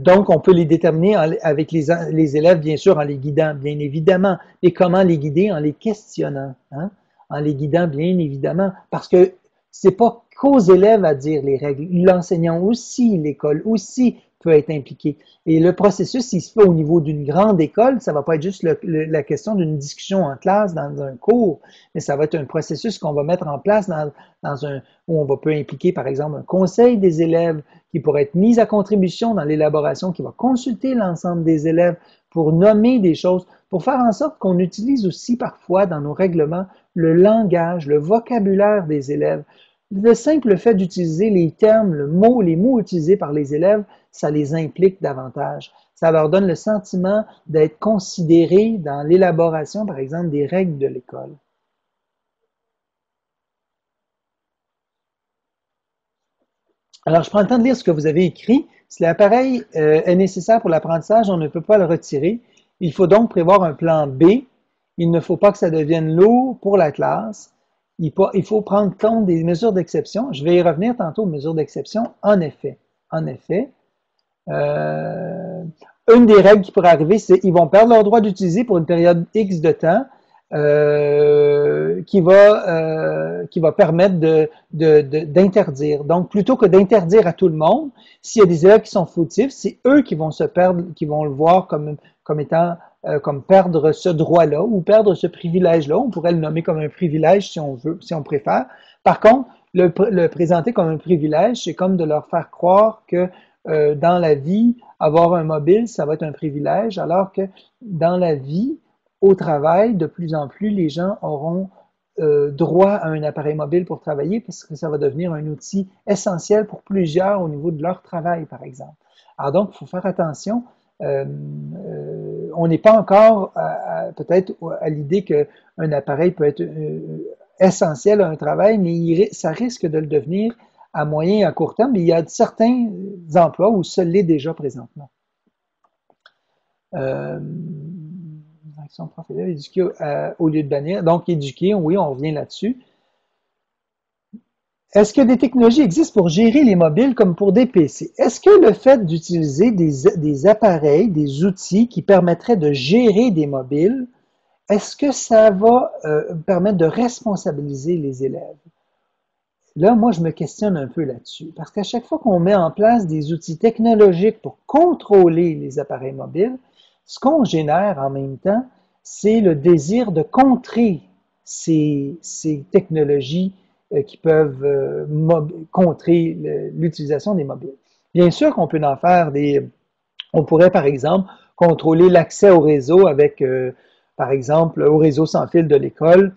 Donc, on peut les déterminer avec les élèves, bien sûr, en les guidant, bien évidemment. Et comment les guider? En les questionnant. Hein? En les guidant, bien évidemment. Parce que ce n'est pas qu'aux élèves à dire les règles. L'enseignant aussi, l'école aussi peut être impliquée. Et le processus, s'il se fait au niveau d'une grande école, ça ne va pas être juste la question d'une discussion en classe, dans un cours, mais ça va être un processus qu'on va mettre en place où on peut impliquer, par exemple, un conseil des élèves qui pourrait être mis à contribution dans l'élaboration, qui va consulter l'ensemble des élèves pour nommer des choses, pour faire en sorte qu'on utilise aussi parfois dans nos règlements le langage, le vocabulaire des élèves. Le simple fait d'utiliser les termes, les mots utilisés par les élèves, ça les implique davantage. Ça leur donne le sentiment d'être considérés dans l'élaboration, par exemple, des règles de l'école. Alors, je prends le temps de lire ce que vous avez écrit. Si l'appareil est nécessaire pour l'apprentissage, on ne peut pas le retirer. Il faut donc prévoir un plan B. Il ne faut pas que ça devienne lourd pour la classe. Il faut prendre compte des mesures d'exception. Je vais y revenir tantôt aux mesures d'exception. En effet, une des règles qui pourrait arriver, c'est qu'ils vont perdre leur droit d'utiliser pour une période X de temps qui va permettre d'interdire. Donc, plutôt que d'interdire à tout le monde, s'il y a des élèves qui sont fautifs, c'est eux qui vont se perdre, qui vont le voir comme perdre ce droit-là ou perdre ce privilège-là. On pourrait le nommer comme un privilège si on veut, si on préfère. Par contre, le présenter comme un privilège, c'est comme de leur faire croire que dans la vie, avoir un mobile, ça va être un privilège, alors que dans la vie, au travail, de plus en plus, les gens auront droit à un appareil mobile pour travailler parce que ça va devenir un outil essentiel pour plusieurs au niveau de leur travail, par exemple. Alors donc, il faut faire attention. On n'est pas encore peut-être à l'idée qu'un appareil peut être essentiel à un travail, mais ça risque de le devenir à moyen et à court terme, mais il y a certains emplois où ça l'est déjà présentement. Action professionnelle, éduquer au lieu de bannir. Donc, éduquer, oui, on revient là-dessus. Est-ce que des technologies existent pour gérer les mobiles comme pour des PC? Est-ce que le fait d'utiliser des appareils, des outils qui permettraient de gérer des mobiles, est-ce que ça va permettre de responsabiliser les élèves? Là, moi, je me questionne un peu là-dessus, parce qu'à chaque fois qu'on met en place des outils technologiques pour contrôler les appareils mobiles, ce qu'on génère en même temps, c'est le désir de contrer ces technologies qui peuvent contrer l'utilisation des mobiles. Bien sûr qu'on peut en faire des... On pourrait, par exemple, contrôler l'accès au réseau avec, par exemple, au réseau sans fil de l'école,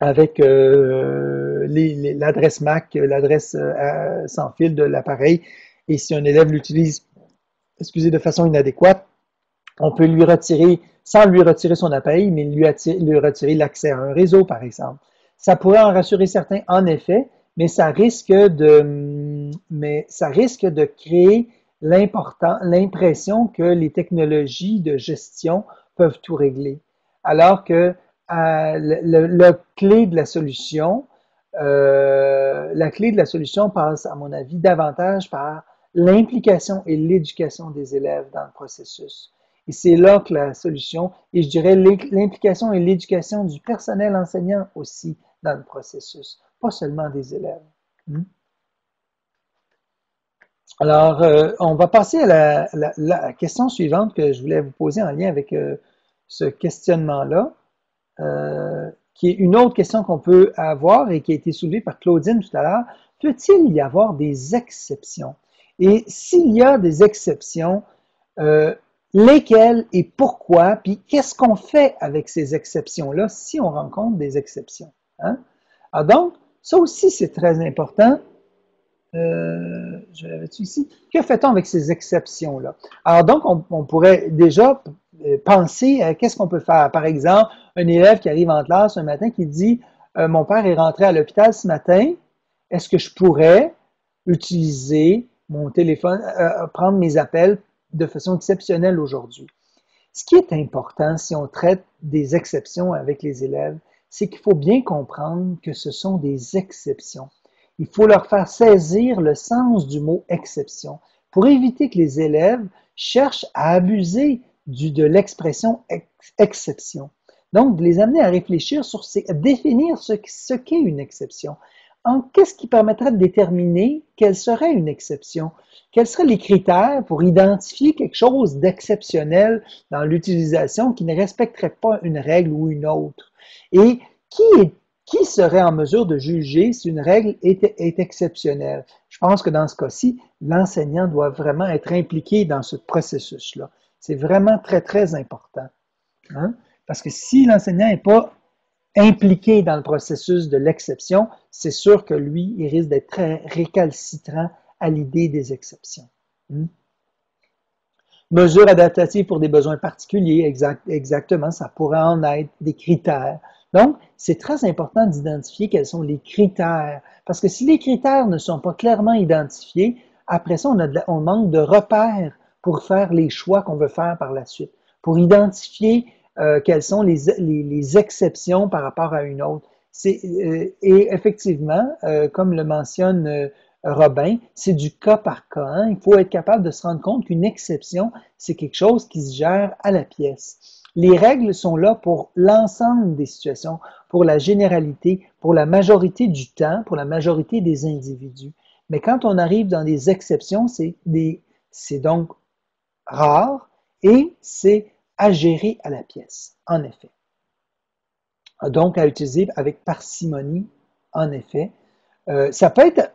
avec l'adresse MAC, l'adresse sans fil de l'appareil. Et si un élève l'utilise, de façon inadéquate, on peut lui retirer, sans lui retirer son appareil, mais lui retirer l'accès à un réseau, par exemple. Ça pourrait en rassurer certains, en effet, mais ça risque de créer l'impression que les technologies de gestion peuvent tout régler, alors que la clé de la solution passe, à mon avis, davantage par l'implication et l'éducation des élèves dans le processus. Et c'est là que la solution, et je dirais l'implication et l'éducation du personnel enseignant aussi dans le processus, pas seulement des élèves. Alors, on va passer à la question suivante que je voulais vous poser en lien avec ce questionnement-là, qui est une autre question qu'on peut avoir et qui a été soulevée par Claudine tout à l'heure. Peut-il y avoir des exceptions? Et s'il y a des exceptions, lesquelles et pourquoi, puis qu'est-ce qu'on fait avec ces exceptions-là si on rencontre des exceptions? Hein? Ah donc, ça aussi c'est très important. Je l'avais-tu ici? Que fait-on avec ces exceptions-là? Alors donc, on pourrait déjà penser à qu'est-ce qu'on peut faire. Par exemple, un élève qui arrive en classe un matin qui dit « Mon père est rentré à l'hôpital ce matin, est-ce que je pourrais utiliser mon téléphone, prendre mes appels de façon exceptionnelle aujourd'hui? » Ce qui est important si on traite des exceptions avec les élèves, c'est qu'il faut bien comprendre que ce sont des exceptions. Il faut leur faire saisir le sens du mot « exception » pour éviter que les élèves cherchent à abuser de l'expression « exception ». Donc, de les amener à réfléchir à définir ce qu'est une exception. Qu'est-ce qui permettrait de déterminer quelle serait une exception? Quels seraient les critères pour identifier quelque chose d'exceptionnel dans l'utilisation qui ne respecterait pas une règle ou une autre? Et qui serait en mesure de juger si une règle est exceptionnelle? Je pense que dans ce cas-ci, l'enseignant doit vraiment être impliqué dans ce processus-là. C'est vraiment très, très important. Hein? Parce que si l'enseignant n'est pas impliqué dans le processus de l'exception, c'est sûr que lui, il risque d'être très récalcitrant à l'idée des exceptions. Hein? Mesures adaptatives pour des besoins particuliers, exactement, ça pourrait en être des critères. Donc, c'est très important d'identifier quels sont les critères, parce que si les critères ne sont pas clairement identifiés, après ça, on manque de repères pour faire les choix qu'on veut faire par la suite, pour identifier quelles sont les exceptions par rapport à une autre. Et effectivement, comme le mentionne Robin, c'est du cas par cas. Hein? Il faut être capable de se rendre compte qu'une exception, c'est quelque chose qui se gère à la pièce. Les règles sont là pour l'ensemble des situations, pour la généralité, pour la majorité du temps, pour la majorité des individus. Mais quand on arrive dans des exceptions, c'est donc rare et c'est à gérer à la pièce, en effet. Donc, à utiliser avec parcimonie, en effet. Ça peut être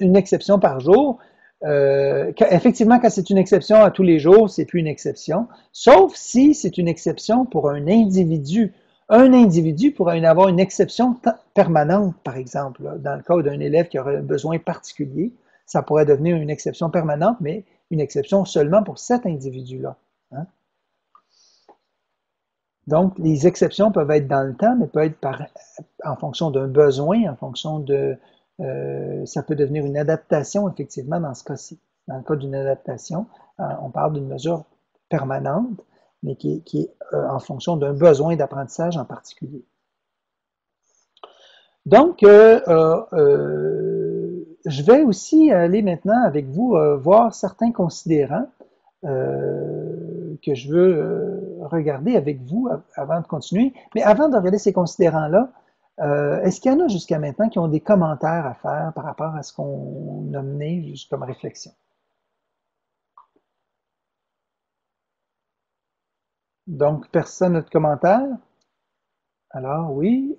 une exception par jour. Effectivement, quand c'est une exception à tous les jours, c'est plus une exception, sauf si c'est une exception pour un individu. Un individu pourrait avoir une exception permanente, par exemple, là, dans le cas d'un élève qui aurait un besoin particulier, ça pourrait devenir une exception permanente, mais une exception seulement pour cet individu-là. Hein? Donc, les exceptions peuvent être dans le temps, mais peuvent être en fonction d'un besoin, en fonction de... ça peut devenir une adaptation, effectivement, dans ce cas-ci. Dans le cas d'une adaptation, on parle d'une mesure permanente, mais qui est en fonction d'un besoin d'apprentissage en particulier. Donc, je vais aussi aller maintenant avec vous voir certains considérants que je veux regarder avec vous avant de continuer. Mais avant de regarder ces considérants-là, Est-ce qu'il y en a jusqu'à maintenant qui ont des commentaires à faire par rapport à ce qu'on a mené juste comme réflexion? Donc, personne n'a de commentaire? Alors, oui.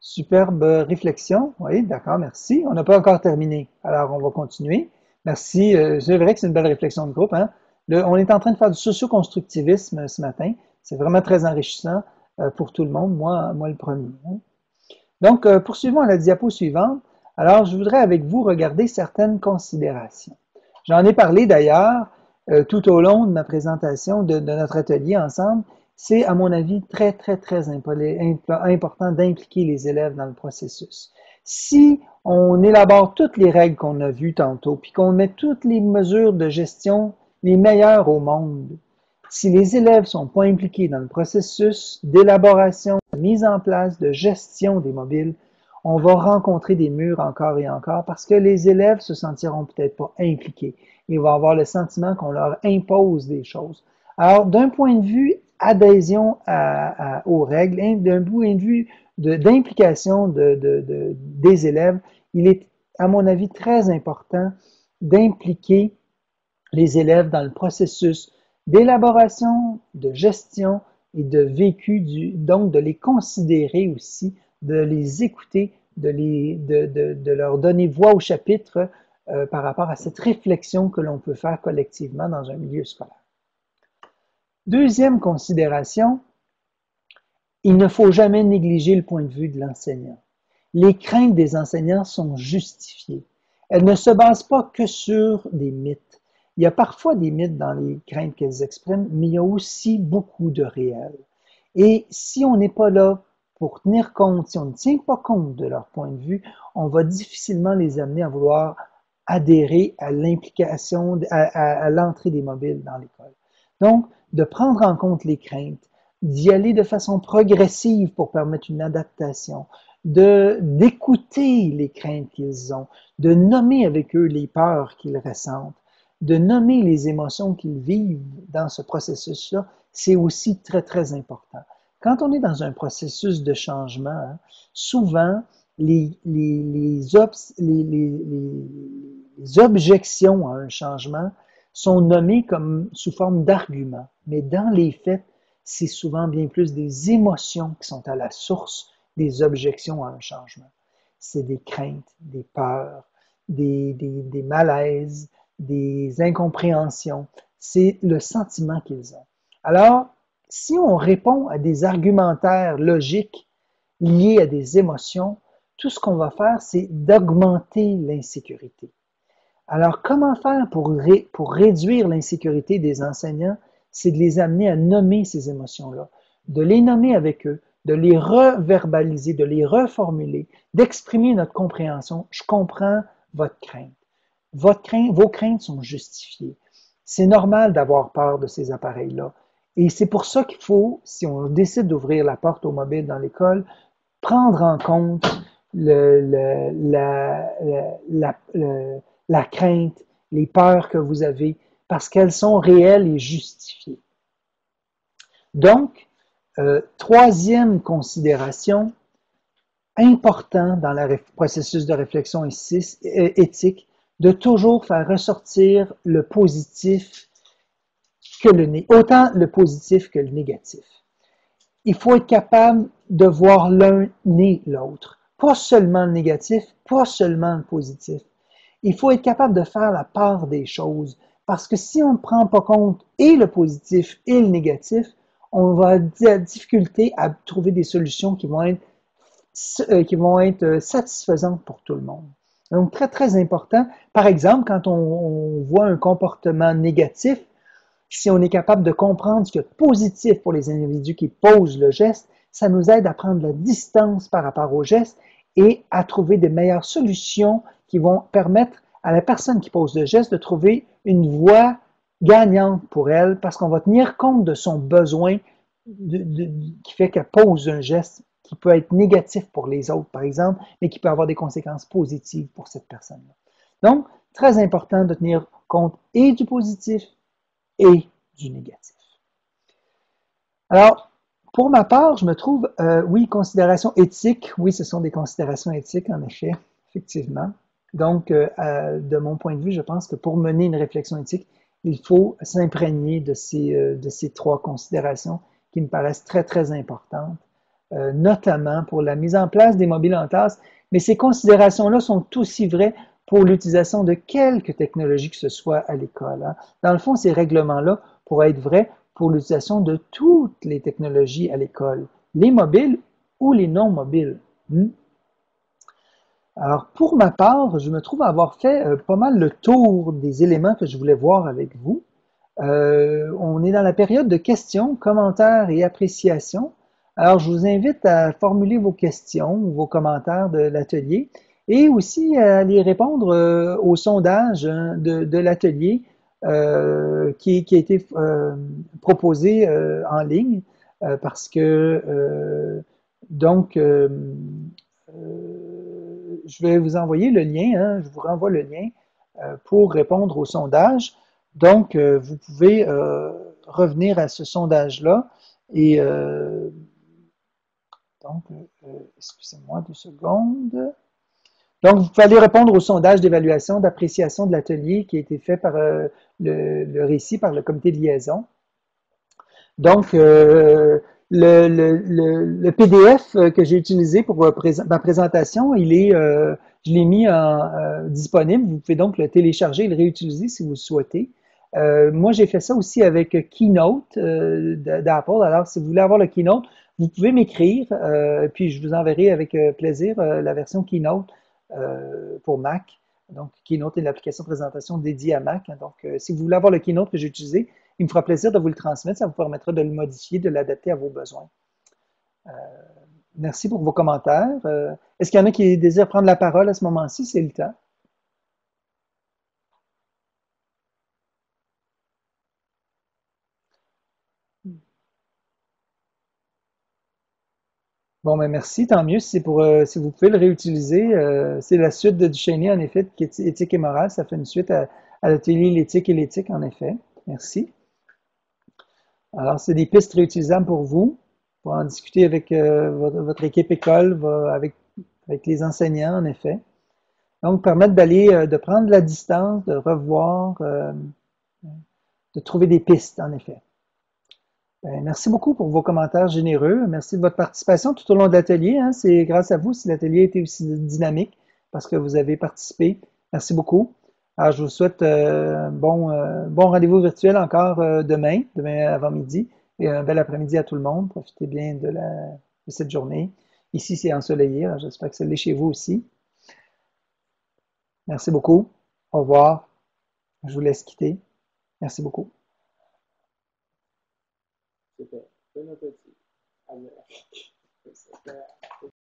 Superbe réflexion. Oui, d'accord, merci. On n'a pas encore terminé. Alors, on va continuer. Merci. C'est vrai que c'est une belle réflexion de groupe. Hein? On est en train de faire du socio-constructivisme ce matin. C'est vraiment très enrichissant pour tout le monde, moi le premier. Hein? Donc, poursuivons à la diapo suivante. Alors, je voudrais avec vous regarder certaines considérations. J'en ai parlé d'ailleurs tout au long de ma présentation, de notre atelier ensemble. C'est, à mon avis, très, très, très important d'impliquer les élèves dans le processus. Si on élabore toutes les règles qu'on a vues tantôt, puis qu'on met toutes les mesures de gestion les meilleures au monde, si les élèves ne sont pas impliqués dans le processus d'élaboration, de mise en place, de gestion des mobiles, on va rencontrer des murs encore et encore parce que les élèves se sentiront peut-être pas impliqués. Ils vont avoir le sentiment qu'on leur impose des choses. Alors, d'un point de vue adhésion aux règles, d'un point de vue d'implication des élèves, il est, à mon avis, très important d'impliquer les élèves dans le processus d'élaboration, de gestion et de vécu, donc de les considérer aussi, de les écouter, de leur donner voix au chapitre par rapport à cette réflexion que l'on peut faire collectivement dans un milieu scolaire. Deuxième considération, il ne faut jamais négliger le point de vue de l'enseignant. Les craintes des enseignants sont justifiées. Elles ne se basent pas que sur des mythes. Il y a parfois des mythes dans les craintes qu'elles expriment, mais il y a aussi beaucoup de réel. Et si on n'est pas là pour tenir compte, si on ne tient pas compte de leur point de vue, on va difficilement les amener à vouloir adhérer à l'implication, à l'entrée des mobiles dans l'école. Donc, de prendre en compte les craintes, d'y aller de façon progressive pour permettre une adaptation, d'écouter les craintes qu'ils ont, de nommer avec eux les peurs qu'ils ressentent, de nommer les émotions qu'ils vivent dans ce processus-là, c'est aussi très, très important. Quand on est dans un processus de changement, hein, souvent, les objections à un changement sont nommées comme sous forme d'arguments. Mais dans les faits, c'est souvent bien plus des émotions qui sont à la source des objections à un changement. C'est des craintes, des peurs, des malaises, des incompréhensions, c'est le sentiment qu'ils ont. Alors, si on répond à des argumentaires logiques liés à des émotions, tout ce qu'on va faire, c'est d'augmenter l'insécurité. Alors, comment faire pour réduire l'insécurité des enseignants? C'est de les amener à nommer ces émotions-là, de les nommer avec eux, de les reverbaliser, de les reformuler, d'exprimer notre compréhension. Je comprends votre crainte. Vos craintes sont justifiées. C'est normal d'avoir peur de ces appareils-là. Et c'est pour ça qu'il faut, si on décide d'ouvrir la porte au mobile dans l'école, prendre en compte la crainte, les peurs que vous avez, parce qu'elles sont réelles et justifiées. Donc, troisième considération importante dans le processus de réflexion éthique, de toujours faire ressortir le positif que le négatif, autant le positif que le négatif. Il faut être capable de voir l'un et l'autre, pas seulement le négatif, pas seulement le positif. Il faut être capable de faire la part des choses, parce que si on ne prend pas compte et le positif et le négatif, on va avoir difficulté à trouver des solutions qui vont être satisfaisantes pour tout le monde. Donc, très, très important. Par exemple, quand on voit un comportement négatif, si on est capable de comprendre ce qui est positif pour les individus qui posent le geste, ça nous aide à prendre la distance par rapport au geste et à trouver des meilleures solutions qui vont permettre à la personne qui pose le geste de trouver une voie gagnante pour elle, parce qu'on va tenir compte de son besoin qui fait qu'elle pose un geste qui peut être négatif pour les autres, par exemple, mais qui peut avoir des conséquences positives pour cette personne-là. Donc, très important de tenir compte et du positif et du négatif. Alors, Pour ma part, je me trouve, oui, considérations éthiques. Oui, ce sont des considérations éthiques, en effet, effectivement. Donc, de mon point de vue, je pense que pour mener une réflexion éthique, il faut s'imprégner de ces trois considérations qui me paraissent très, très importantes, notamment pour la mise en place des mobiles en tasse. Mais ces considérations-là sont aussi vraies pour l'utilisation de quelque technologie que ce soit à l'école, hein. Dans le fond, ces règlements-là pourraient être vrais pour l'utilisation de toutes les technologies à l'école, les mobiles ou les non-mobiles. Alors, pour ma part, je me trouve avoir fait pas mal le tour des éléments que je voulais voir avec vous. On est dans la période de questions, commentaires et appréciations. Alors, je vous invite à formuler vos questions ou vos commentaires de l'atelier et aussi à aller répondre au sondage de l'atelier qui a été proposé en ligne parce que, je vais vous envoyer le lien, hein, je vous renvoie le lien pour répondre au sondage. Donc, vous pouvez revenir à ce sondage-là et donc, excusez-moi 2 secondes. Donc, vous pouvez aller répondre au sondage d'évaluation, d'appréciation de l'atelier qui a été fait par le RÉCIT, par le comité de liaison. Donc, le PDF que j'ai utilisé pour ma présentation, il est, je l'ai mis disponible. Vous pouvez donc le télécharger et le réutiliser si vous le souhaitez. Moi, j'ai fait ça aussi avec Keynote d'Apple. Alors, si vous voulez avoir le Keynote, vous pouvez m'écrire, puis je vous enverrai avec plaisir la version Keynote pour MAC. Donc, Keynote est l'application de présentation dédiée à MAC. Donc, si vous voulez avoir le Keynote que j'ai utilisé, il me fera plaisir de vous le transmettre. Ça vous permettra de le modifier, de l'adapter à vos besoins. Merci pour vos commentaires. Est-ce qu'il y en a qui désirent prendre la parole à ce moment-ci? C'est le temps. Bon, ben merci, tant mieux si, si vous pouvez le réutiliser. C'est la suite de Duchesne, en effet, qui est éthique et morale. Ça fait une suite à l'atelier l'éthique et l'éthique, en effet. Merci. Alors, c'est des pistes réutilisables pour vous, pour en discuter avec votre équipe école, avec les enseignants, en effet. Donc, permettre d'aller, de prendre la distance, de revoir, de trouver des pistes, en effet. Merci beaucoup pour vos commentaires généreux. Merci de votre participation tout au long de l'atelier, hein. C'est grâce à vous si l'atelier a été aussi dynamique parce que vous avez participé. Merci beaucoup. Alors, je vous souhaite bon rendez-vous virtuel encore demain avant-midi, et un bel après-midi à tout le monde. Profitez bien de cette journée. Ici, c'est ensoleillé. J'espère que ça l'est chez vous aussi. Merci beaucoup. Au revoir. Je vous laisse quitter. Merci beaucoup. C'était un petit.